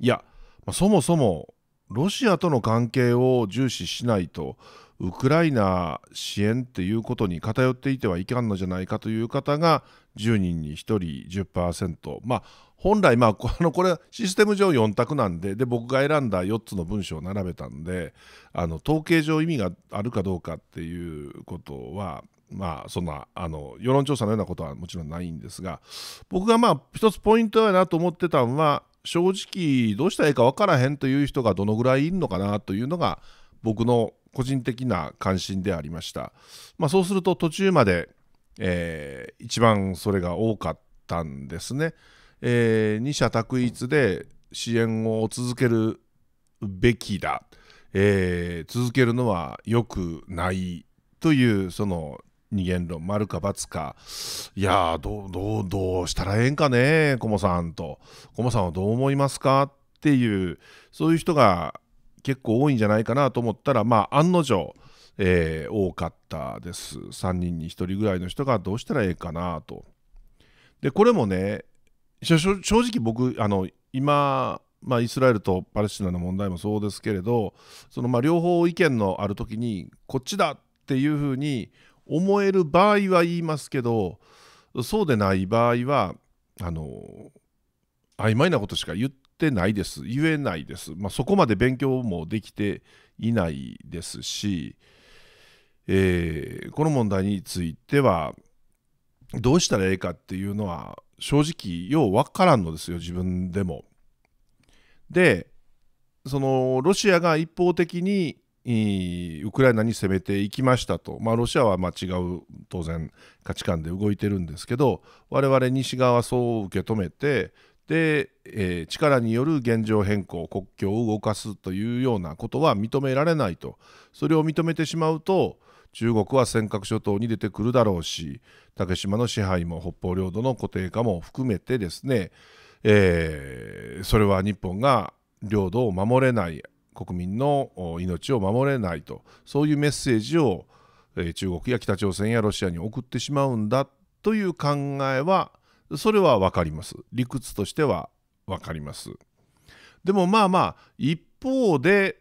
いや、そもそもロシアとの関係を重視しないとウクライナ支援っていうことに偏っていてはいかんのじゃないかという方が10人に1人 10%、本来これシステム上4択なんで、僕が選んだ4つの文章を並べたんで統計上意味があるかどうかっていうことはまあそんな世論調査のようなことはもちろんないんですが、僕がまあ一つポイントやなと思ってたのは、正直どうしたらいいか分からへんという人がどのぐらいいるのかなというのが僕の個人的な関心でありました。まあ、そうすると途中まで、一番それが多かったんですね。二者択一で支援を続けるべきだ、続けるのは良くないというその二元論、丸か×か、いやーどうしたらええんかね、コモさんと、コモさんはどう思いますかっていう、そういう人が結構多いんじゃないかなと思ったら、まあ案の定、多かったです。3人に1人ぐらいの人がどうしたらええかなと。でこれもね、正直僕今、まあ、イスラエルとパレスチナの問題もそうですけれど、そのまあ両方意見のある時にこっちだっていうふうに思える場合は言いますけど、そうでない場合は曖昧なことしか言ってないです、言えないです。まあ、そこまで勉強もできていないですし、この問題についてはどうしたらええかっていうのは正直よう分からんのですよ、自分でも。でそのロシアが一方的にウクライナに攻めていきましたと、まあ、ロシアはまあ違う当然価値観で動いてるんですけど、我々西側はそう受け止めて、で、力による現状変更、国境を動かすというようなことは認められないと。それを認めてしまうと中国は尖閣諸島に出てくるだろうし、竹島の支配も北方領土の固定化も含めてですね、それは日本が領土を守れない、国民の命を守れないと、そういうメッセージを中国や北朝鮮やロシアに送ってしまうんだという考えは、それは分かります。理屈としては分かります。でもまあまあ一方で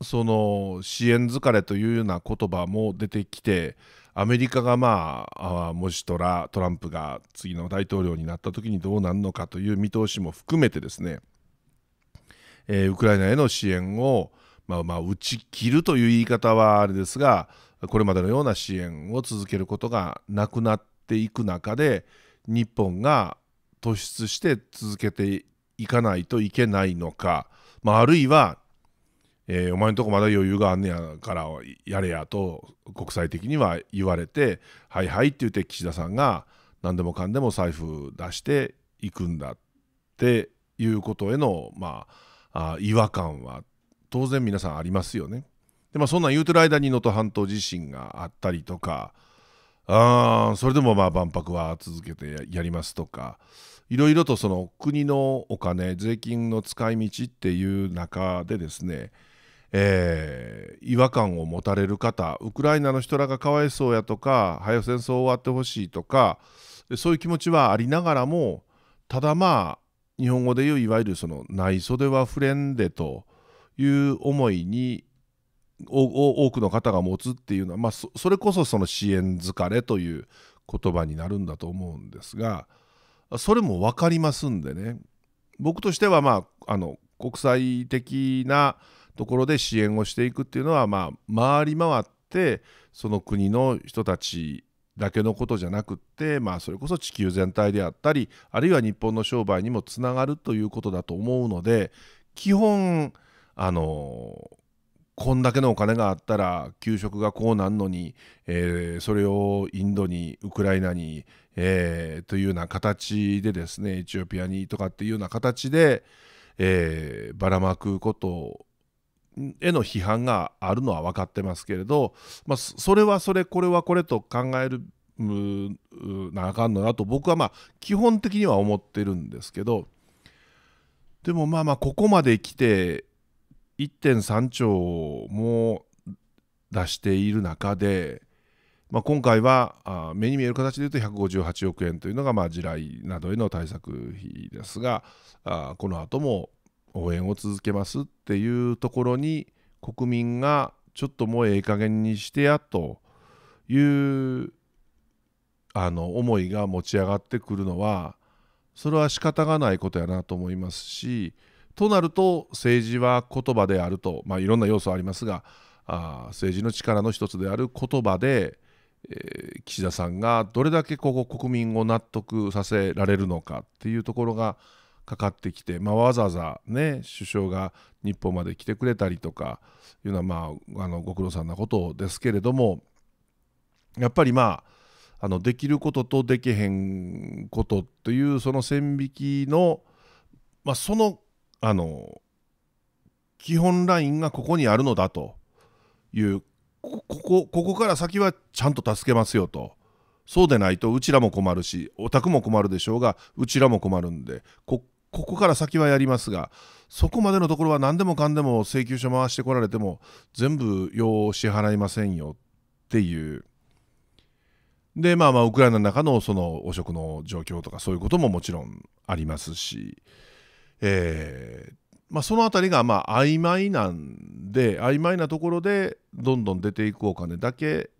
その支援疲れというような言葉も出てきて、アメリカがまあもしトランプが次の大統領になった時にどうなるのかという見通しも含めてですね、ウクライナへの支援をまあ打ち切るという言い方はあれですが、これまでのような支援を続けることがなくなっていく中で、日本が突出して続けていかないといけないのか、まあ、あるいはお前のとこまだ余裕があんねやからやれやと国際的には言われて、はいはいって言って岸田さんが何でもかんでも財布出していくんだっていうことへのまあ違和感は当然皆さんありますよね。でまあそんなん言うてる間に能登半島地震があったりとか、それでもまあ万博は続けてやりますとか、いろいろとその国のお金、税金の使い道っていう中でですね、違和感を持たれる方、ウクライナの人らがかわいそうやとか、早く戦争終わってほしいとか、そういう気持ちはありながらも、ただまあ日本語でいういわゆるその内袖は触れんでという思いに多くの方が持つっていうのは、まあ、それこそその支援疲れという言葉になるんだと思うんですが、それも分かりますんでね、僕としてはまあ国際的なところで支援をしていくっていうのは、まあ、回り回ってその国の人たちだけのことじゃなくって、まあ、それこそ地球全体であったり、あるいは日本の商売にもつながるということだと思うので、基本こんだけのお金があったら給食がこうなんのに、それをインドにウクライナに、というような形でですね、エチオピアにとかっていうような形で、ばらまくことをへの批判があるのは分かってますけれど、まあ、それはそれ、これはこれと考えるなあかんのだと僕はまあ基本的には思ってるんですけど、でもまあまあここまで来て 1.3 兆も出している中で、まあ、今回は目に見える形で言うと158億円というのがまあ地雷などへの対策費ですが、この後も応援を続けますっていうところに、国民がちょっともうええ加減にしてやという思いが持ち上がってくるのは、それは仕方がないことやなと思いますし、となると政治は言葉であると、まあ、いろんな要素ありますが、政治の力の一つである言葉で岸田さんがどれだけここ国民を納得させられるのかっていうところがかかってきて、わざわざね首相が日本まで来てくれたりとかいうのは、ご苦労さんなことですけれども、やっぱりできることとできへんことっていうその線引きの、その基本ラインがここにあるのだという、ここから先はちゃんと助けますよと。そうでないとうちらも困るし、お宅も困るでしょうが、うちらも困るんで、ここから先はやりますが、そこまでのところは何でもかんでも請求書回してこられても全部用支払いませんよっていう。でウクライナの中のその汚職の状況とかそういうことももちろんありますし、そのあたりが曖昧なんで、曖昧なところでどんどん出ていくお金だけ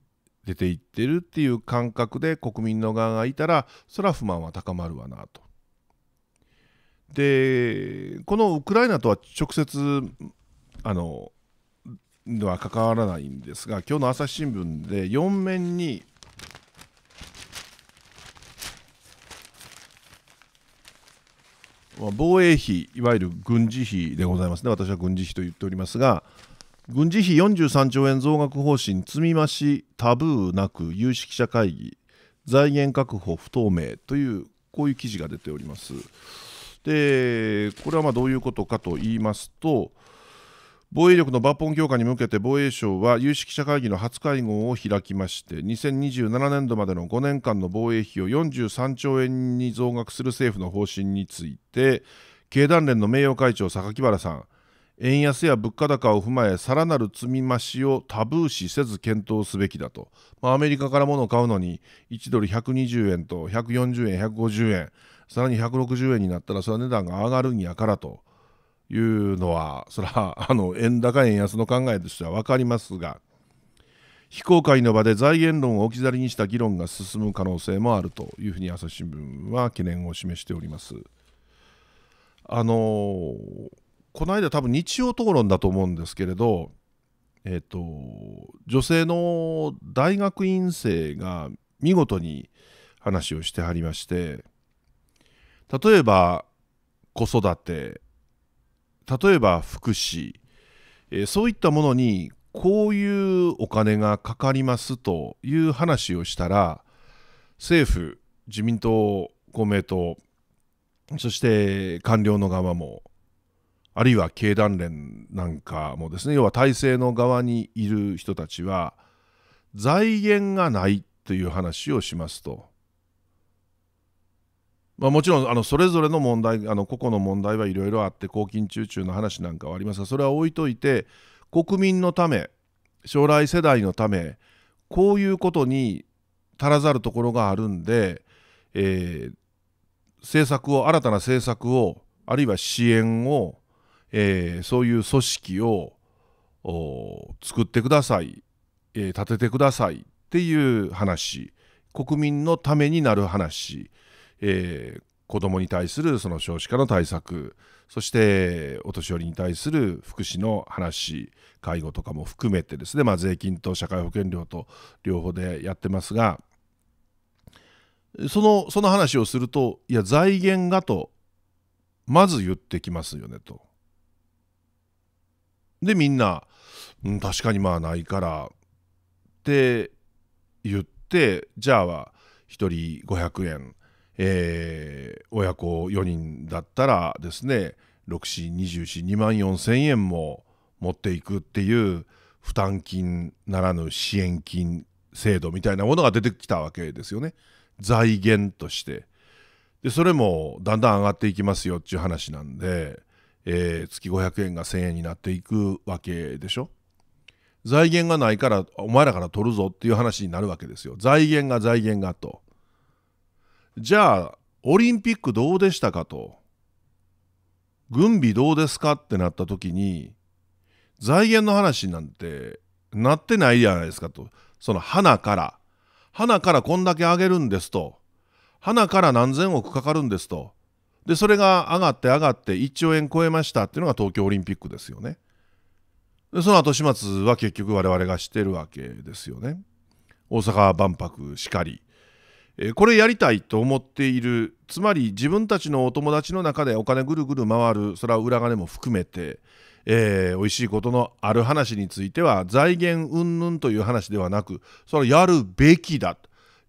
出ていってるっていう感覚で国民の側がいたら、それは不満は高まるわなと。でこのウクライナとは直接では関わらないんですが、今日の朝日新聞で4面に防衛費、いわゆる軍事費でございますね、私は軍事費と言っておりますが、軍事費43兆円増額方針、積み増し、タブーなく、有識者会議、財源確保不透明という、こういう記事が出ております。で、これはどういうことかと言いますと、防衛力の抜本強化に向けて防衛省は有識者会議の初会合を開きまして、2027年度までの5年間の防衛費を43兆円に増額する政府の方針について、経団連の名誉会長榊原さん、円安や物価高を踏まえさらなる積み増しをタブー視せず検討すべきだと、アメリカから物を買うのに1ドル120円と140円、150円、さらに160円になったらそれは値段が上がるんやからと。いうのは、それは円高円安の考えとしては分かりますが、非公開の場で財源論を置き去りにした議論が進む可能性もあるというふうに朝日新聞は懸念を示しております。この間多分日曜討論だと思うんですけれど、女性の大学院生が見事に話をしてはりまして、例えば子育て、例えば福祉、そういったものにこういうお金がかかりますという話をしたら、政府、自民党、公明党、そして官僚の側も、あるいは経団連なんかもですね、要は体制の側にいる人たちは財源がないという話をしますと。もちろんそれぞれの問題、個々の問題はいろいろあって、公金中中の話なんかはありますが、それは置いといて、国民のため、将来世代のため、こういうことに足らざるところがあるんで、政策を、新たな政策を、あるいは支援を、そういう組織を作ってください、立ててくださいっていう話、国民のためになる話、子どもに対するその少子化の対策、そしてお年寄りに対する福祉の話、介護とかも含めてですね、税金と社会保険料と両方でやってますが、その話をすると、いや財源がとまず言ってきますよねと。でみんな、確かにないからって言って、じゃあ1人500円、親子4人だったらですね、6、4、20、4、2万4,000円も持っていくっていう負担金ならぬ支援金制度みたいなものが出てきたわけですよね、財源として。でそれもだんだん上がっていきますよっていう話なんで、月500円が1,000円になっていくわけでしょ。財源がないからお前らから取るぞっていう話になるわけですよ、財源が財源がと。じゃあオリンピックどうでしたかと、軍備どうですかってなった時に、財源の話なんてなってないじゃないですかと。その花からこんだけ上げるんですと、花から何千億かかるんですと。でそれが上がって1兆円超えましたっていうのが東京オリンピックですよね。でその後始末は結局我々がしてるわけですよね。大阪万博しかり、これやりたいと思っている、つまり自分たちのお友達の中でお金ぐるぐる回る、それは裏金も含めて、おいしいことのある話については財源云々という話ではなく、それはやるべきだ、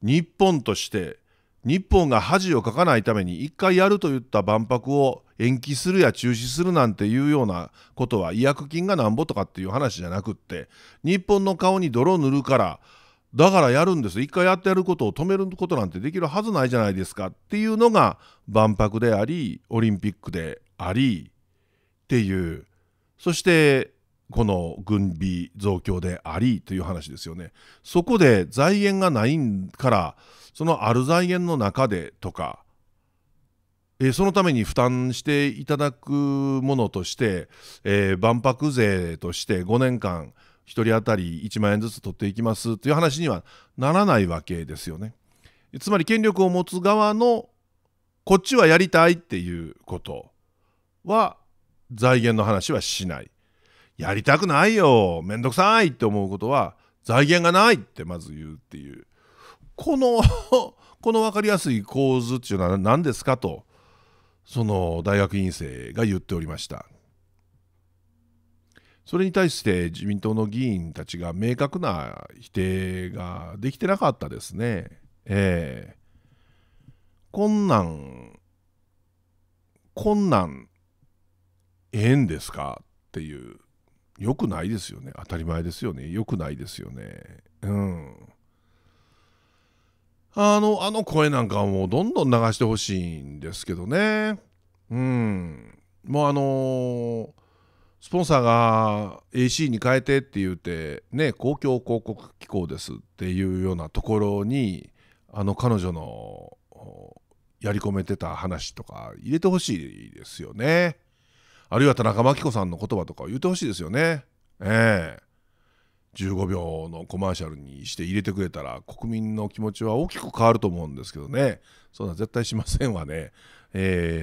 日本として日本が恥をかかないために一回やるといった万博を延期するや中止するなんていうようなことは、違約金がなんぼとかっていう話じゃなくって、日本の顔に泥を塗るからだからやるんです、一回やってやることを止めることなんてできるはずないじゃないですかっていうのが万博でありオリンピックでありっていう、そしてこの軍備増強でありという話ですよね。そこで財源がないから、そのある財源の中でとか、そのために負担していただくものとして、万博税として5年間1人当たり1万円ずつ取っていきますという話にはならないわけですよね。つまり権力を持つ側のこっちはやりたいっていうことは財源の話はしない。やりたくないよ、めんどくさいって思うことは財源がないってまず言うっていう、この分かりやすい構図っていうのは何ですかと、その大学院生が言っておりました。それに対して自民党の議員たちが明確な否定ができてなかったですね。こんなんええんですかっていう、よくないですよね、当たり前ですよね、よくないですよね。あの声なんかはもうどんどん流してほしいんですけどね。もうスポンサーが AC に変えてって言うてね、公共広告機構ですっていうようなところに彼女のやり込めてた話とか入れてほしいですよね。あるいは田中真紀子さんの言葉とかを言ってほしいですよね。15秒のコマーシャルにして入れてくれたら国民の気持ちは大きく変わると思うんですけどね。そんな絶対しませんわね。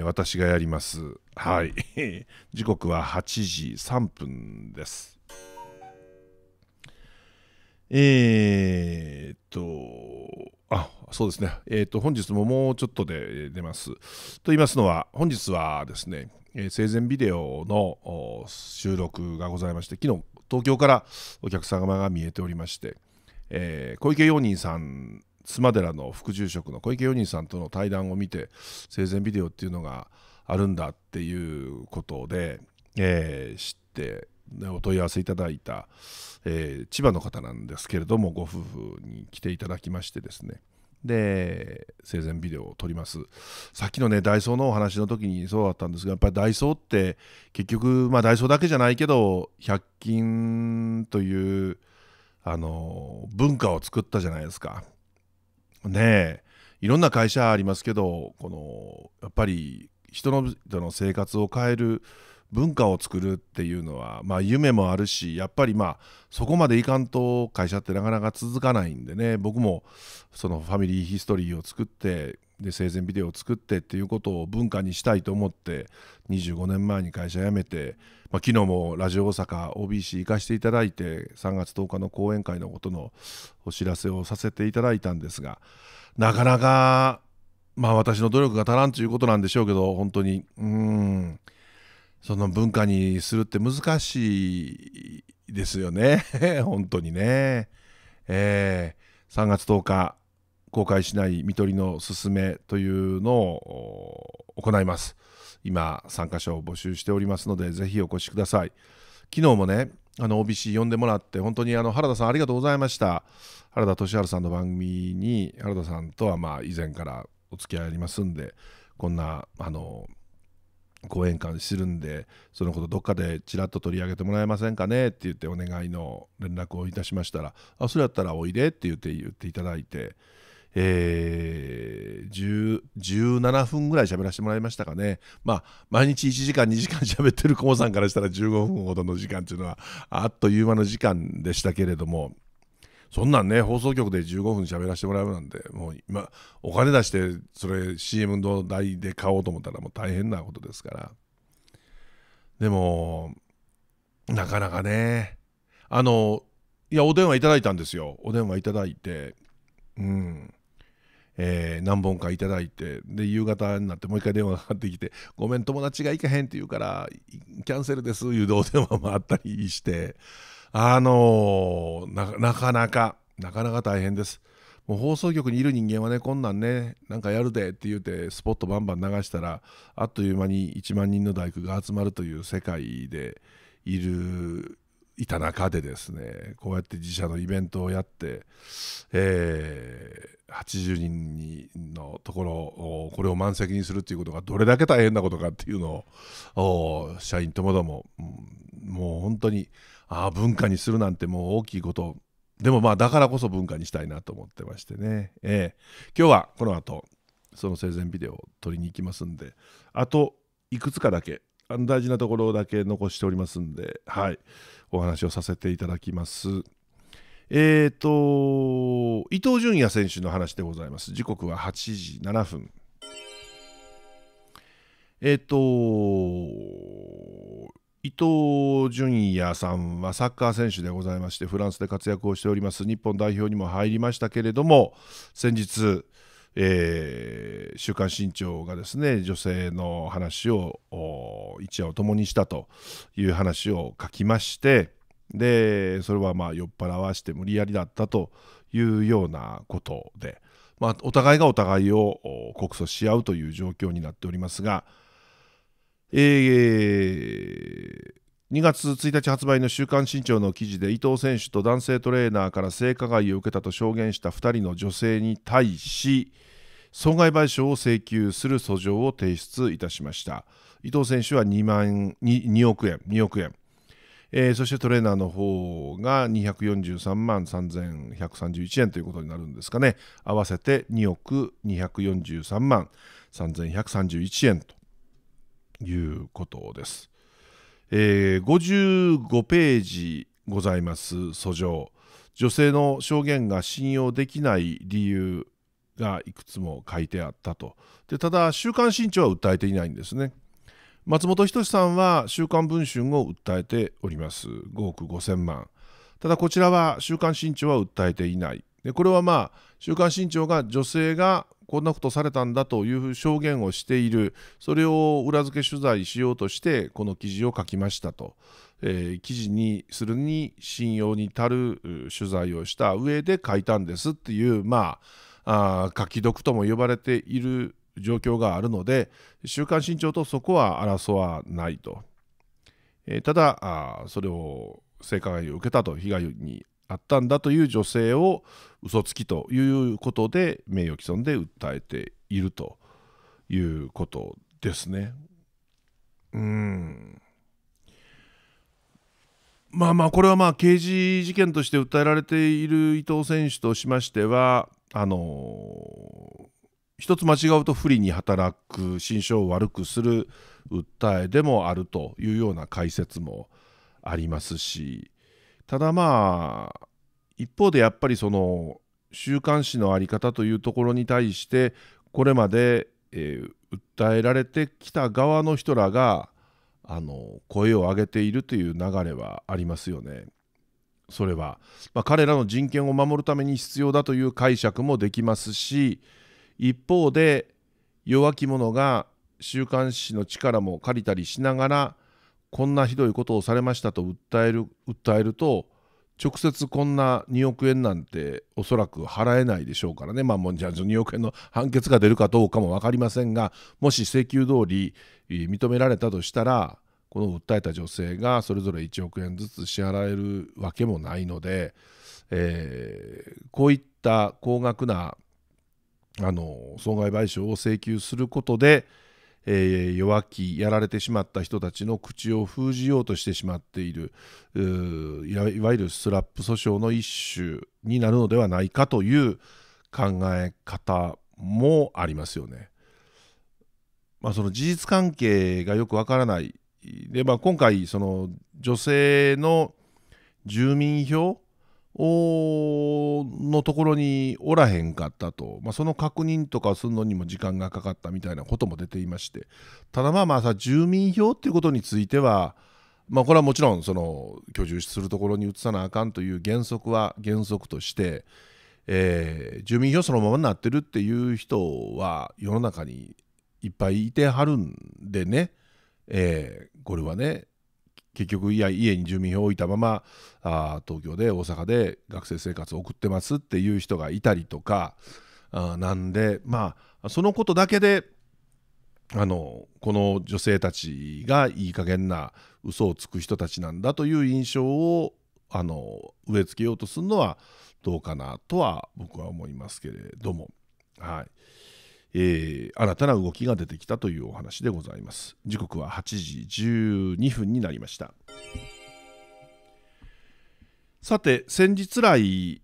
私がやります。はい。時刻は8時3分です。そうですね。本日ももうちょっとで出ます。と言いますのは、本日はですね、生前ビデオの収録がございまして、昨日東京からお客様が見えておりまして、小池容認さん、妻寺の副住職の小池容認さんとの対談を見て、生前ビデオっていうのがあるんだっていうことで、知ってお問い合わせいただいた、千葉の方なんですけれども、ご夫婦に来ていただきましてですね、で生前ビデオを撮ります。さっきのねダイソーのお話の時にそうだったんですが、やっぱりダイソーって結局、まあダイソーだけじゃないけど100均という文化を作ったじゃないですか。ねえ、いろんな会社ありますけど、やっぱり人々の生活を変える文化を作るっていうのは、まあ、夢もあるし、やっぱりまあそこまでいかんと会社ってなかなか続かないんでね、僕もそのファミリーヒストリーを作って、で生前ビデオを作ってっていうことを文化にしたいと思って25年前に会社辞めて、昨日もラジオ大阪 OBC 行かせていただいて3月10日の講演会のことのお知らせをさせていただいたんですが、なかなかまあ私の努力が足らんということなんでしょうけど、本当にその文化にするって難しいですよね。本当にね。3月10日公開しない看取りのすすめというのを行います。今参加者を募集しておりますので、ぜひお越しください。昨日もねOBC 呼んでもらって、本当に原田さんありがとうございました。原田俊治さんの番組に、原田さんとはまあ以前からお付き合いありますんで、こんな講演会するんで、そのことどっかでちらっと取り上げてもらえませんかねって言ってお願いの連絡をいたしましたら、それだったらおいでって言っていただいて、17分ぐらい喋らせてもらいましたかね。まあ毎日1時間2時間喋ってる顧問さんからしたら15分ほどの時間っていうのはあっという間の時間でしたけれども、そんなんね放送局で15分喋らせてもらうなんて、もう今お金出してそれ CM の代で買おうと思ったらもう大変なことですから。でもなかなかねいや、お電話いただいたんですよ。お電話いただいて、うん、何本かいただいて、で夕方になってもう一回電話がかかってきて「ごめん、友達が行けへん」って言うから「キャンセルです」いうお電話もあったりして、なかなか大変です。もう放送局にいる人間はね、こんなんね、なんかやるでって言うてスポットバンバン流したら、あっという間に1万人の大工が集まるという世界でいた中でですね、こうやって自社のイベントをやって、80人のところをこれを満席にするっていうことがどれだけ大変なことかっていうのを、社員ともども、もう本当に文化にするなんてもう大きいこと。でもまあだからこそ文化にしたいなと思ってましてね、今日はこの後その生前ビデオを撮りに行きますんで、あといくつかだけ大事なところだけ残しておりますんで、はい、お話をさせていただきます。伊東純也選手の話でございます。時刻は8時7分。伊東純也さんはサッカー選手でございまして、フランスで活躍をしております。日本代表にも入りましたけれども、先日「週刊新潮」がですね、女性の話を一夜を共にしたという話を書きまして、でそれはまあ酔っ払わして無理やりだったというようなことで、まあお互いがお互いを告訴し合うという状況になっておりますが。2月1日発売の「週刊新潮」の記事で、伊東選手と男性トレーナーから性加害を受けたと証言した2人の女性に対し、損害賠償を請求する訴状を提出いたしました。伊東選手は2億円、そしてトレーナーの方が243万3131円ということになるんですかね。合わせて2億243万3131円ということです。55ページございます訴状。女性の証言が信用できない理由がいくつも書いてあったと。でただ「週刊新潮」は訴えていないんですね。松本人志さんは「週刊文春」を訴えております。5億5000万。ただこちらは「週刊新潮」は訴えていない。でこれはまあ「週刊新潮」が女性がこんなことされたんだという証言をしている、それを裏付け取材しようとしてこの記事を書きましたと、記事にするに信用に足る取材をした上で書いたんですっていう、まあ、書き読とも呼ばれている状況があるので、週刊新潮とそこは争わないと、ただそれを性加害を受けたと、被害にあったんだという女性を嘘つきということで名誉毀損で訴えているということですね。まあまあこれはまあ刑事事件として訴えられている伊東選手としましては、一つ間違うと不利に働く、心証を悪くする訴えでもあるというような解説もありますし。ただまあ一方でやっぱりその週刊誌の在り方というところに対して、これまで訴えられてきた側の人らが声を上げているという流れはありますよね。それはまあ彼らの人権を守るために必要だという解釈もできますし、一方で弱き者が週刊誌の力も借りたりしながら、こんなひどいことをされましたと訴えると、直接こんな2億円なんておそらく払えないでしょうからね。まあもうじゃあ2億円の判決が出るかどうかも分かりませんが、もし請求通り認められたとしたら、この訴えた女性がそれぞれ1億円ずつ支払えるわけもないので、こういった高額な損害賠償を請求することで、弱きやられてしまった人たちの口を封じようとしてしまっている、いわゆるスラップ訴訟の一種になるのではないかという考え方もありますよね。まあ、その事実関係がよくわからないで、まあ、今回その女性の住民票のところにおらへんかったと、まあ、その確認とかするのにも時間がかかったみたいなことも出ていまして、ただまあまあさ、住民票っていうことについてはまあこれはもちろんその居住するところに移さなあかんという原則は原則として、住民票そのままになってるっていう人は世の中にいっぱいいてはるんでね、これはね結局いや家に住民票を置いたまま東京で大阪で学生生活を送ってますっていう人がいたりとかなんで、まあそのことだけでこの女性たちがいい加減な嘘をつく人たちなんだという印象を植え付けようとするのはどうかなとは僕は思いますけれども、はい、新たな動きが出てきたというお話でございます。時刻は8時12分になりました。さて先日来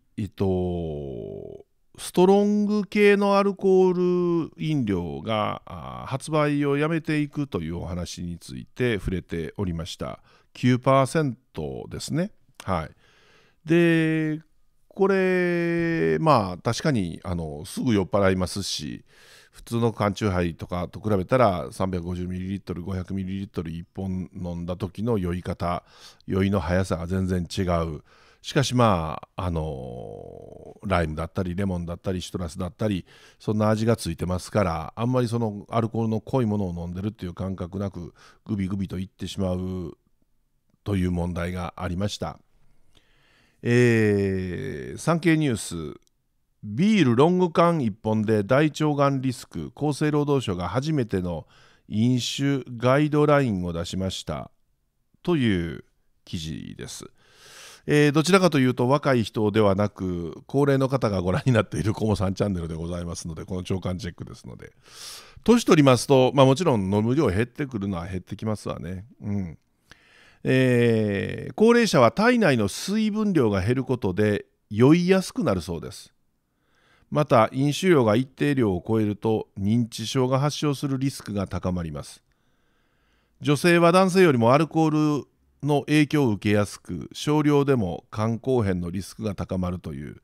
ストロング系のアルコール飲料が発売をやめていくというお話について触れておりました。 9% ですね、はい、でこれまあ確かにすぐ酔っ払いますし、普通の缶チューハイとかと比べたら 350ml、500ml 1本飲んだ時の酔い方、酔いの速さが全然違う。しかしまあライムだったりレモンだったりシトラスだったりそんな味がついてますから、あんまりそのアルコールの濃いものを飲んでるっていう感覚なくグビグビといってしまうという問題がありました。産経ニュース、ビールロング缶1本で大腸がんリスク、厚生労働省が初めての飲酒ガイドラインを出しましたという記事です。どちらかというと若い人ではなく高齢の方がご覧になっているコモさんチャンネルでございますので、この長官チェックですので、年取りますと、まあ、もちろん飲む量減ってくるのは減ってきますわね、うん高齢者は体内の水分量が減ることで酔いやすくなるそうです。また飲酒量が一定量を超えると認知症が発症するリスクが高まります。女性は男性よりもアルコールの影響を受けやすく、少量でも肝硬変のリスクが高まるという、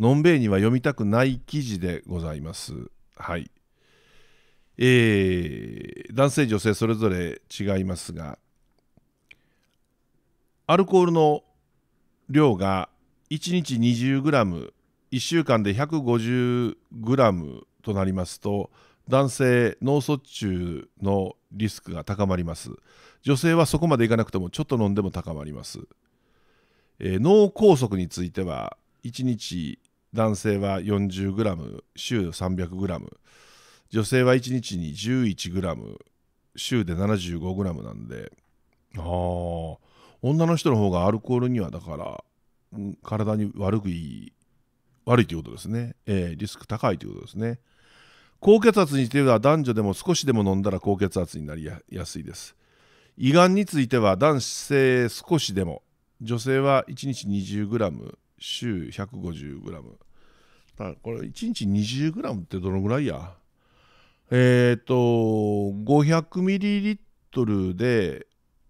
のんべえには読みたくない記事でございます。はい、男性女性それぞれ違いますが、アルコールの量が1日 20g、 1週間で 150g となりますと、男性脳卒中のリスクが高まります。女性はそこまでいかなくてもちょっと飲んでも高まります、脳梗塞については1日男性は 40g 週 300g、 女性は1日に 11g 週で 75g なんで、女の人の方がアルコールにはだから体に悪いということですね、リスク高いということですね。高血圧については男女でも少しでも飲んだら高血圧になりやすいです。胃がんについては男性少しでも、女性は1日 20g 週 150g、 これ1日 20g ってどのぐらいや、500ml で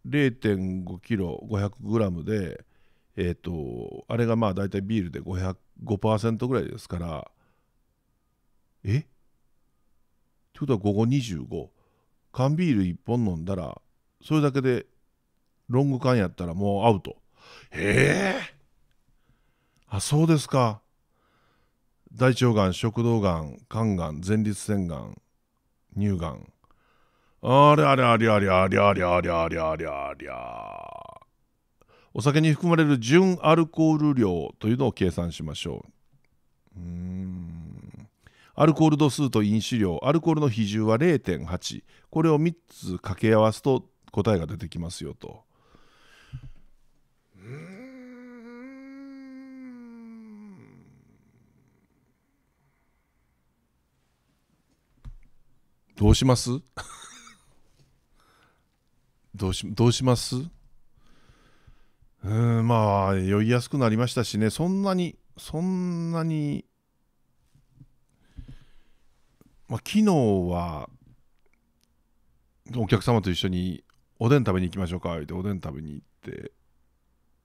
0.5kg、 500g であれがまあだいたいビールで 5% ぐらいですから、ということは午後25、缶ビール1本飲んだらそれだけでロング缶やったらもうアウト。あ、そうですか。大腸がん、食道がん、肝がん、前立腺がん、乳がん、ありゃりゃりゃりゃりゃりゃりゃりゃりゃりゃ。お酒に含まれる純アルコール量というのを計算しましょう。アルコール度数と飲酒量、アルコールの比重は 0.8、 これを3つ掛け合わすと答えが出てきますよと。どうしますどうしますまあ酔いやすくなりましたしね、そんなに。まあ、昨日はお客様と一緒におでん食べに行きましょうかっておでん食べに行って、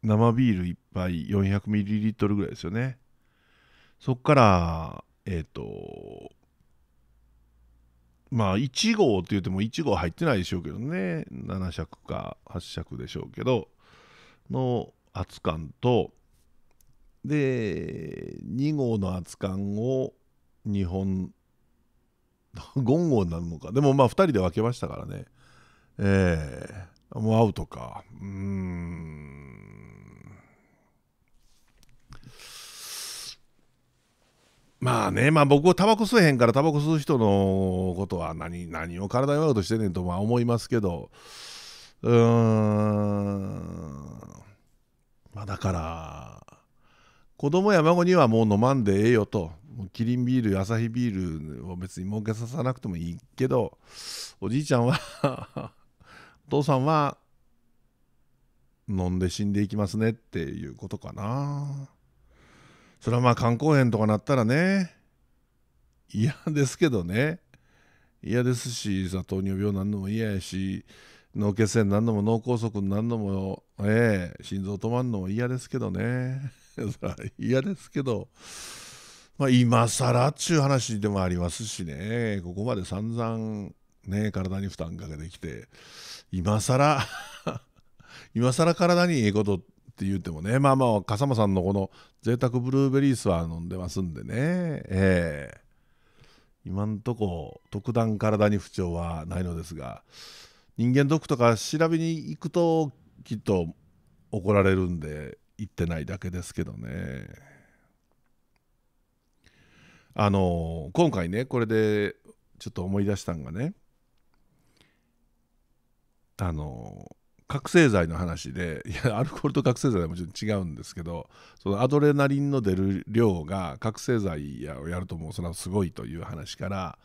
生ビール1杯 400ml ぐらいですよね。そっからまあ1号って言っても1号入ってないでしょうけどね、7尺か8尺でしょうけどの厚感と、で2号の厚感を2本5号になるのか、でもまあ2人で分けましたからね、もうアウトか、まあね、まあ僕はタバコ吸えへんからタバコ吸う人のことは何を体に悪いことしてんねんとまあ思いますけど、まあだから子供や孫にはもう飲まんでええよと、キリンビールアサヒビールを別に儲けさせなくてもいいけど、おじいちゃんはお父さんは飲んで死んでいきますねっていうことかな。それはまあ肝硬変とかなったらね嫌ですけどね、嫌ですし、糖尿病なんのも嫌やし、脳血栓なんのも脳梗塞なんのも、心臓止まんのも嫌ですけどね嫌ですけど、まあ今更っちゅう話でもありますしね、ここまで散々ね体に負担かけてきて、今更今更体にいいことって言ってもね、まあまあ笠間さんのこの贅沢ブルーベリースは飲んでますんでね、今んとこ特段体に不調はないのですが、人間ドックとか調べに行くときっと怒られるんで行ってないだけですけどね。今回ねこれでちょっと思い出したんがね、覚醒剤の話で、いやアルコールと覚醒剤はもちろん違うんですけど、そのアドレナリンの出る量が覚醒剤をやるともうそれはすごいという話から、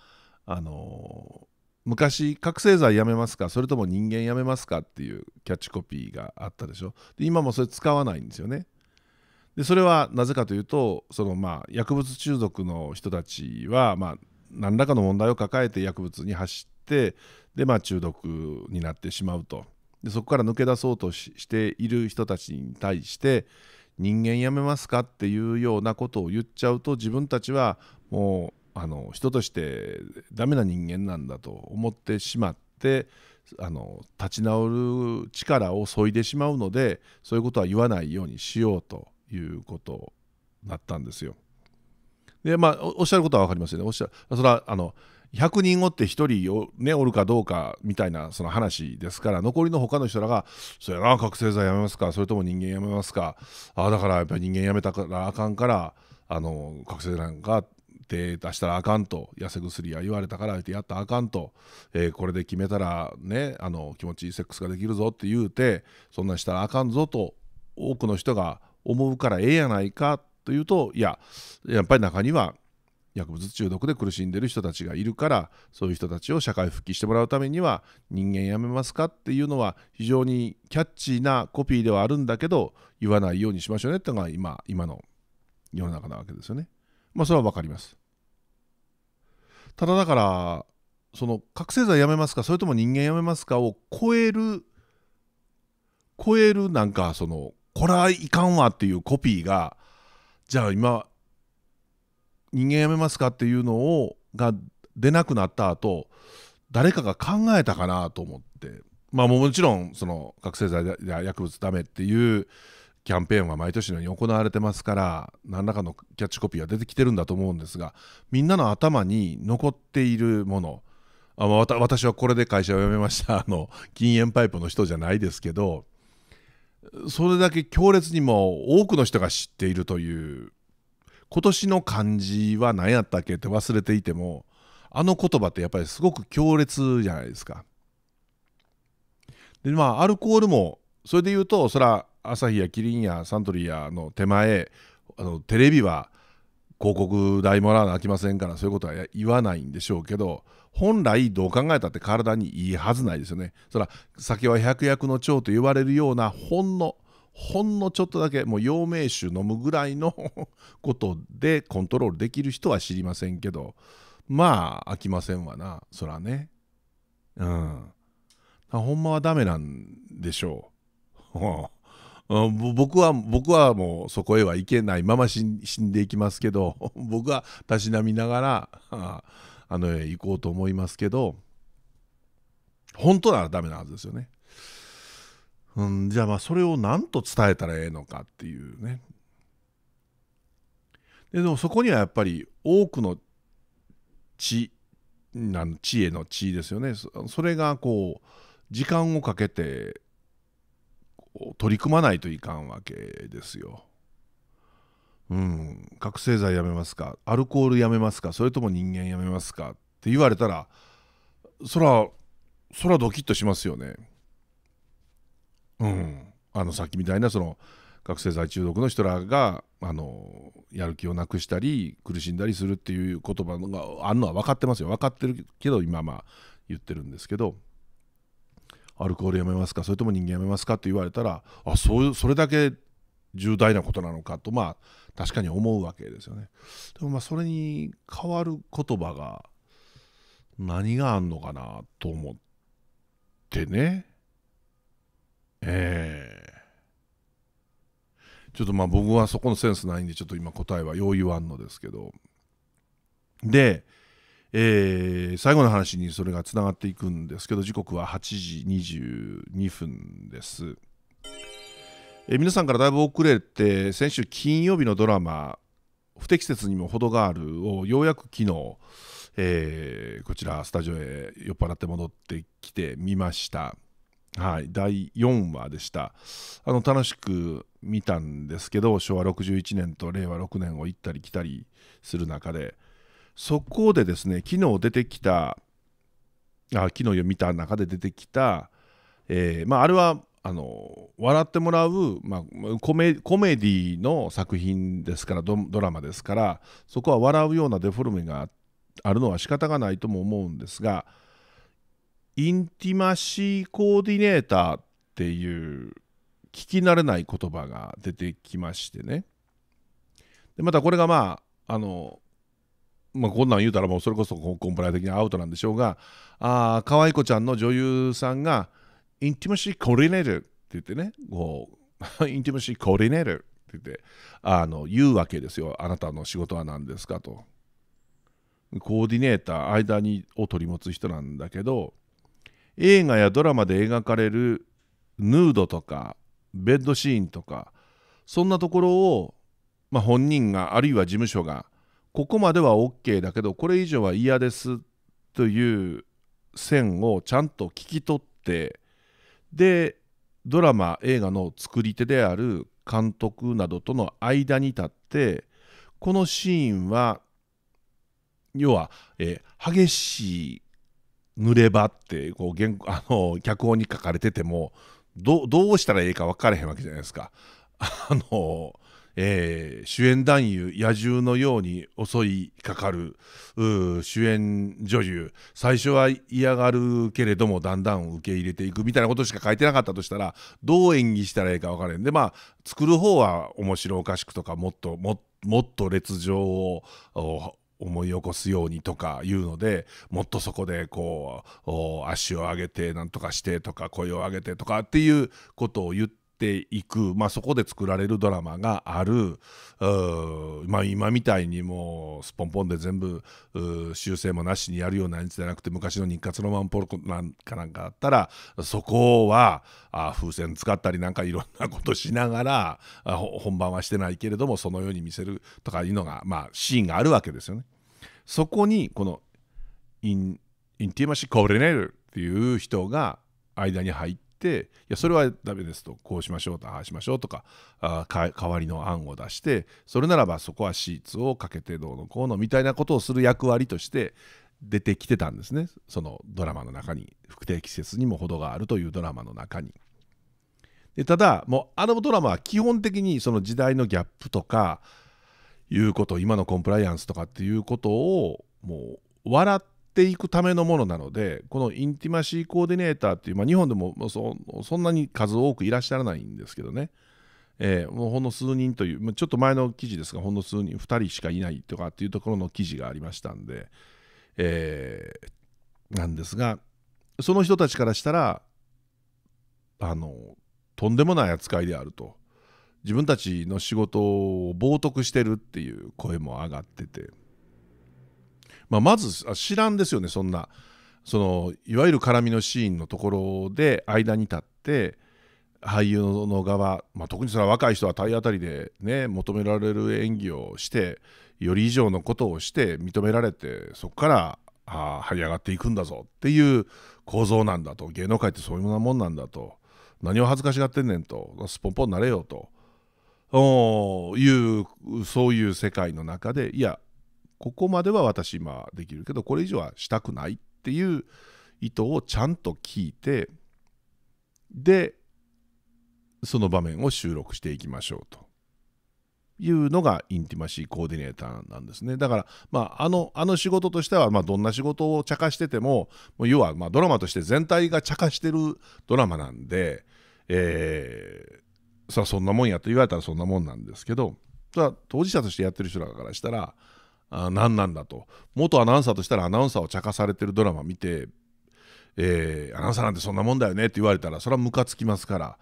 昔覚醒剤やめますかそれとも人間やめますかっていうキャッチコピーがあったでしょ。で今もそれ使わないんですよね。でそれはなぜかというと、そのまあ薬物中毒の人たちはまあ何らかの問題を抱えて薬物に走って、でまあ中毒になってしまうと。でそこから抜け出そうとしている人たちに対して人間やめますかっていうようなことを言っちゃうと、自分たちはもう人としてダメな人間なんだと思ってしまって、立ち直る力を削いでしまうので、そういうことは言わないようにしようということになったんですよ。でまあおっしゃることは分かりますよね。それは100人おって1人を、ね、おるかどうかみたいなその話ですから、残りの他の人らが「そうやな覚醒剤やめますかそれとも人間やめますか、あだからやっぱり人間やめたからあかんから覚醒剤なんか手出したらあかんと、痩せ薬や言われたからってやったらあかんと、これで決めたらね気持ちいいセックスができるぞって言うて、そんなんしたらあかんぞと多くの人が思うからええやないかというと、いややっぱり中には薬物中毒で苦しんでる人たちがいるから、そういう人たちを社会復帰してもらうためには人間やめますかっていうのは非常にキャッチーなコピーではあるんだけど、言わないようにしましょうねってのが今の世の中なわけですよね。まあそれは分かります。ただだからその覚醒剤やめますかそれとも人間やめますかを超えるなんかそのこれはいかんわっていうコピーが、じゃあ今人間やめますかっていうのが出なくなった後、誰かが考えたかなと思って、まあもちろんその覚醒剤や薬物ダメっていうキャンペーンは毎年のように行われてますから、何らかのキャッチコピーが出てきてるんだと思うんですが、みんなの頭に残っているもの、私はこれで会社を辞めました禁煙パイプの人じゃないですけど、それだけ強烈にも多くの人が知っているという、今年の漢字は何やったっけって忘れていても、あの言葉ってやっぱりすごく強烈じゃないですか。でまあアルコールもそれで言うと、そらアサヒやキリンやサントリーやの手前テレビは広告代もらわなきませんから、そういうことは言わないんでしょうけど、本来どう考えたって体にいいはずないですよね。そら酒は百薬の長と言われるようなほんのちょっとだけ、もう陽明酒飲むぐらいのことでコントロールできる人は知りませんけど、まあ飽きませんわなそらね。ほんまはダメなんでしょう僕はもうそこへはいけないまま死んでいきますけど、僕はたしなみながら行こうと思いますけど、本当ならダメなはずですよね。じゃあそれを何と伝えたらええのかっていうね。でもそこにはやっぱり多くの知恵の知恵ですよね。それがこう時間をかけて取り組まないといかんわけですよ。覚醒剤やめますか、アルコールやめますか、それとも人間やめますかって言われたら、そらドキッとしますよね。さっきみたいな覚醒剤中毒の人らがやる気をなくしたり苦しんだりするっていう言葉があるのは分かってますよ。分かってるけど今言ってるんですけど、アルコールやめますか、それとも人間やめますかって言われたら、それだけ重大なことなのかと確かに思うわけですよね。でもそれに変わる言葉が何があんのかなと思ってね。ちょっと僕はそこのセンスないんで、ちょっと今答えはよう言わんのですけど。で、最後の話にそれがつながっていくんですけど、時刻は8時22分です。皆さんからだいぶ遅れて、先週金曜日のドラマ「不適切にも程がある」をようやく昨日、こちらスタジオへ酔っ払って戻ってきてみました。はい、第4話でした。楽しく見たんですけど、昭和61年と令和6年を行ったり来たりする中で、そこでですね、昨日見た中で出てきた、あれは笑ってもらう、コメディの作品ですから、ドラマですから、そこは笑うようなデフォルメがあるのは仕方がないとも思うんですが、インティマシーコーディネーターっていう聞き慣れない言葉が出てきましてね。でまたこれがこんなん言うたらもうそれこそコンプライ的にアウトなんでしょうが、可愛い子ちゃんの女優さんがインティマシーコーディネーターって言ってね、インティマシーコーディネーターって言って言うわけですよ。あなたの仕事は何ですかと。コーディネーター、間を取り持つ人なんだけど、映画やドラマで描かれるヌードとかベッドシーンとか、そんなところを、本人があるいは事務所がここまでは OK だけどこれ以上は嫌ですという線をちゃんと聞き取って、でドラマ映画の作り手である監督などとの間に立って、このシーンは要は、激しい濡れ場って脚本に書かれててもどうしたらいいか分からへんわけじゃないですか。主演男優野獣のように襲いかかる主演女優、最初は嫌がるけれどもだんだん受け入れていくみたいなことしか書いてなかったとしたら、どう演技したらいいか分からへんで、作る方は面白おかしくとか、もっと劣情を思い起こすようにとかいうので、もっとそこで足を上げてなんとかしてとか声を上げてとかっていうことを言っていく、そこで作られるドラマがある。今みたいにもうスポンポンで全部修正もなしにやるようなやつじゃなくて、昔の日活ロマンポルコなんかだったら、そこは風船使ったりなんかいろんなことしながら、本番はしてないけれどもそのように見せるとかいうのがシーンがあるわけですよね。そこにこのインティマシー・コーディネーターっていう人が間に入って、いやそれはダメですと、こうしましょうと、ああしましょうとか、代わりの案を出して、それならばそこはシーツをかけてどうのこうのみたいなことをする役割として出てきてたんですね、そのドラマの中に。不適切にも程があるというドラマの中に。でただもうドラマは基本的にその時代のギャップとかいうこと、今のコンプライアンスとかっていうことをもう笑っていくためのものなので、このインティマシーコーディネーターっていう、日本でもそんなに数多くいらっしゃらないんですけどね、もうほんの数人という、ちょっと前の記事ですがほんの数人、2人しかいないとかっていうところの記事がありましたんで、なんですが、その人たちからしたらとんでもない扱いであると。自分たちの仕事を冒涜してるっていう声も上がってて、まず知らんですよね、そんないわゆる絡みのシーンのところで間に立って俳優の側、特にそれは若い人は体当たりで、ね、求められる演技をしてより以上のことをして認められて、そこから這い上がっていくんだぞっていう構造なんだと、芸能界ってそういうもんなんだと、何を恥ずかしがってんねんと、すっぽんぽんなれよという、そういう世界の中で、いやここまでは私今できるけどこれ以上はしたくないっていう意図をちゃんと聞いて、でその場面を収録していきましょうというのがインティマシーコーディネーターなんですね。だから、あの仕事としては、どんな仕事を茶化してても、要はドラマとして全体が茶化してるドラマなんで、さあそんなもんやと言われたらそんなもんなんですけど、当事者としてやってる人らからしたら何なんだと、元アナウンサーとしたらアナウンサーを茶化されてるドラマ見て、アナウンサーなんてそんなもんだよねって言われたらそれはムカつきますか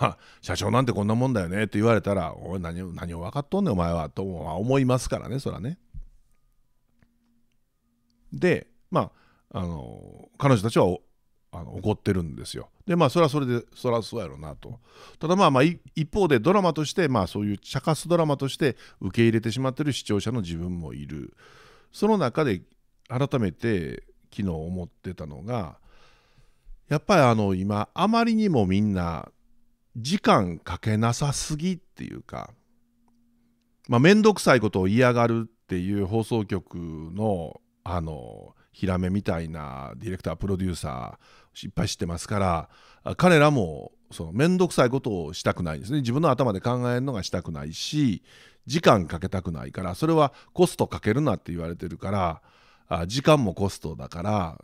ら社長なんてこんなもんだよねって言われたら、おい 何を分かっとんねんお前はとは思いますからね、そらね。で彼女たちは怒ってるんですよ。でそれはそれでそらそうやろうなと。ただ一方でドラマとして、そういう茶化すドラマとして受け入れてしまってる視聴者の自分もいる。その中で改めて昨日思ってたのが、やっぱり今あまりにもみんな時間かけなさすぎっていうか、面倒くさいことを嫌がるっていう放送局のヒラメみたいなディレクタープロデューサーいっぱい知ってますから、彼らも面倒くさいことをしたくないんですね。自分の頭で考えるのがしたくないし、時間かけたくないから、それはコストかけるなって言われてるから、時間もコストだから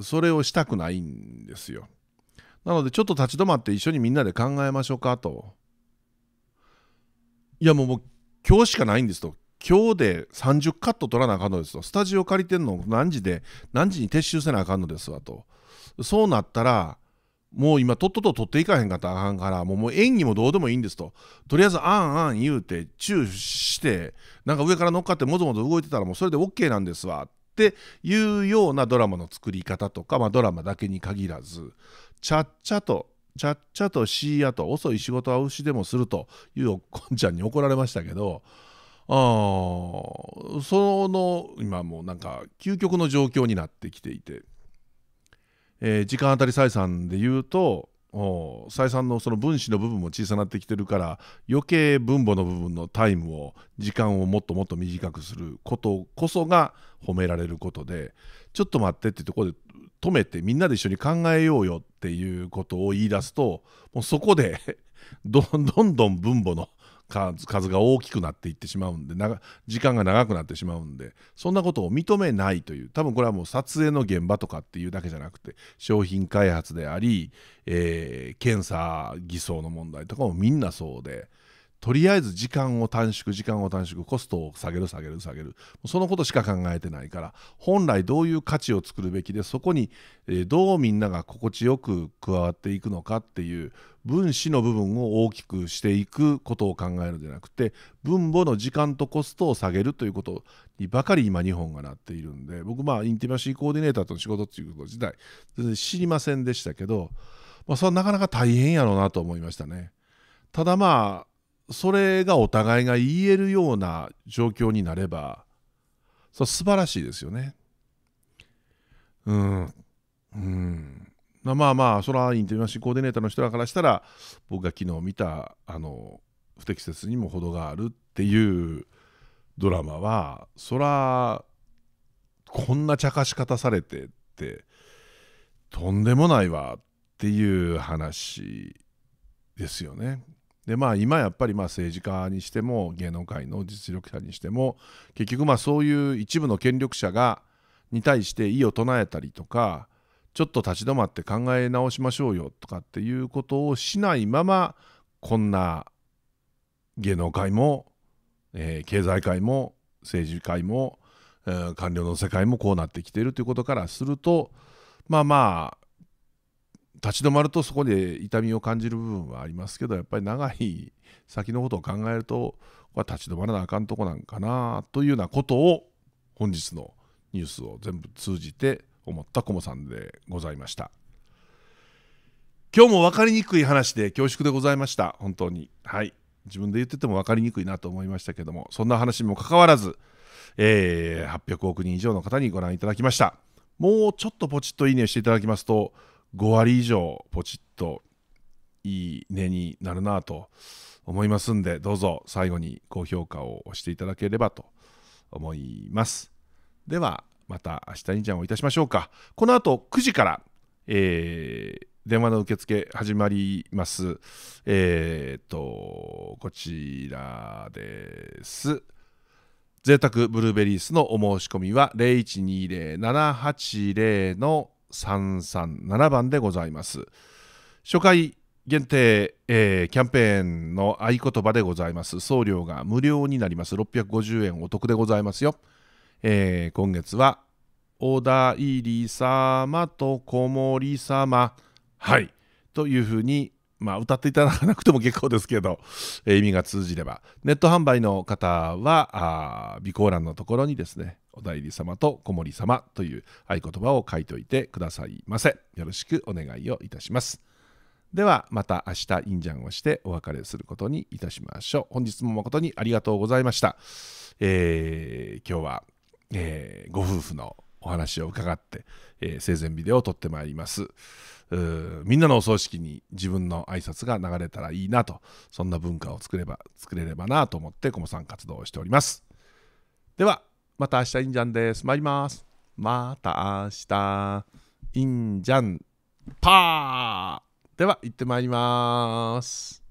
それをしたくないんですよ。なのでちょっと立ち止まって一緒にみんなで考えましょうかと。いやもう今日しかないんですと。今日で30カット取らなあかんのですと。スタジオ借りてんの何時に撤収せなあかんのですわと。そうなったらもう今とっとと取っていかへんかったらあかんから、もう演技もどうでもいいんですと。とりあえずあんあん言うてチューしてなんか上から乗っかってもぞもぞ動いてたらもうそれで OK なんですわっていうようなドラマの作り方とか、ドラマだけに限らず、ちゃっちゃとしやと、遅い仕事は牛でもするというこんちゃんに怒られましたけど、今もうなんか究極の状況になってきていて、時間当たり採算で言うと採算のその分子の部分も小さくなってきてるから、余計分母の部分のタイムを時間をもっともっと短くすることこそが褒められることで、ちょっと待ってってところで止めてみんなで一緒に考えようよっていうことを言い出すと、もうそこでどんどん分母の数が大きくなっていってしまうんで、時間が長くなってしまうんで、そんなことを認めないという。多分これはもう撮影の現場とかっていうだけじゃなくて、商品開発であり、検査偽装の問題とかもみんなそうで、とりあえず時間を短縮、コストを下げる、そのことしか考えてないから、本来どういう価値を作るべきで、そこにどうみんなが心地よく加わっていくのかっていう分子の部分を大きくしていくことを考えるんじゃなくて、分母の時間とコストを下げるということにばかり今日本がなっているんで、僕インティマシーコーディネーターとの仕事っていうこと自体全然知りませんでしたけど、それはなかなか大変やろうなと思いましたね。ただそれがお互いが言えるような状況になれば、それ素晴らしいですよね。それはインティマシーコーディネーターの人らからしたら、僕が昨日見た不適切にも程があるっていうドラマは、そらこんな茶化し方されてってとんでもないわっていう話ですよね。で今やっぱり政治家にしても芸能界の実力者にしても、結局そういう一部の権力者に対して異を唱えたりとか、ちょっと立ち止まって考え直しましょうよとかっていうことをしないまま、こんな芸能界も、経済界も政治界も、官僚の世界もこうなってきているということからすると、立ち止まるとそこで痛みを感じる部分はありますけど、やっぱり長い先のことを考えると、これは立ち止まらなあかんとこなんかなというようなことを、本日のニュースを全部通じて思ったコモさんでございました。今日も分かりにくい話で恐縮でございました。本当に、はい、自分で言ってても分かりにくいなと思いましたけども、そんな話にもかかわらず、800億人以上の方にご覧いただきました。もうちょっとポチッといいねしていただきますと、5割以上ポチッといいねになるなと思いますんで、どうぞ最後に高評価を押していただければと思います。ではまた明日にじゃんをいたしましょうか。この後9時から、電話の受付始まります。こちらです。贅沢ブルーベリースのお申し込みは 0120-780-337 番でございます。初回限定、キャンペーンの合言葉でございます。送料が無料になります。650円お得でございますよ。今月はおだいりさまとこもりさま、はいというふうに、まあ歌っていただかなくても結構ですけど、意味が通じれば、ネット販売の方は備考欄のところにですね、おだいり様とこもり様という合言葉を書いておいてくださいませ。よろしくお願いをいたします。ではまた明日インジャンをしてお別れすることにいたしましょう。本日も誠にありがとうございました。今日は、ご夫婦のお話を伺って、生前ビデオを撮ってまいります。みんなのお葬式に自分の挨拶が流れたらいいなと、そんな文化を作れればなと思ってコモさん活動をしております。ではまた明日インジャンです。参ります。また明日インジャンパーでは行ってまいります。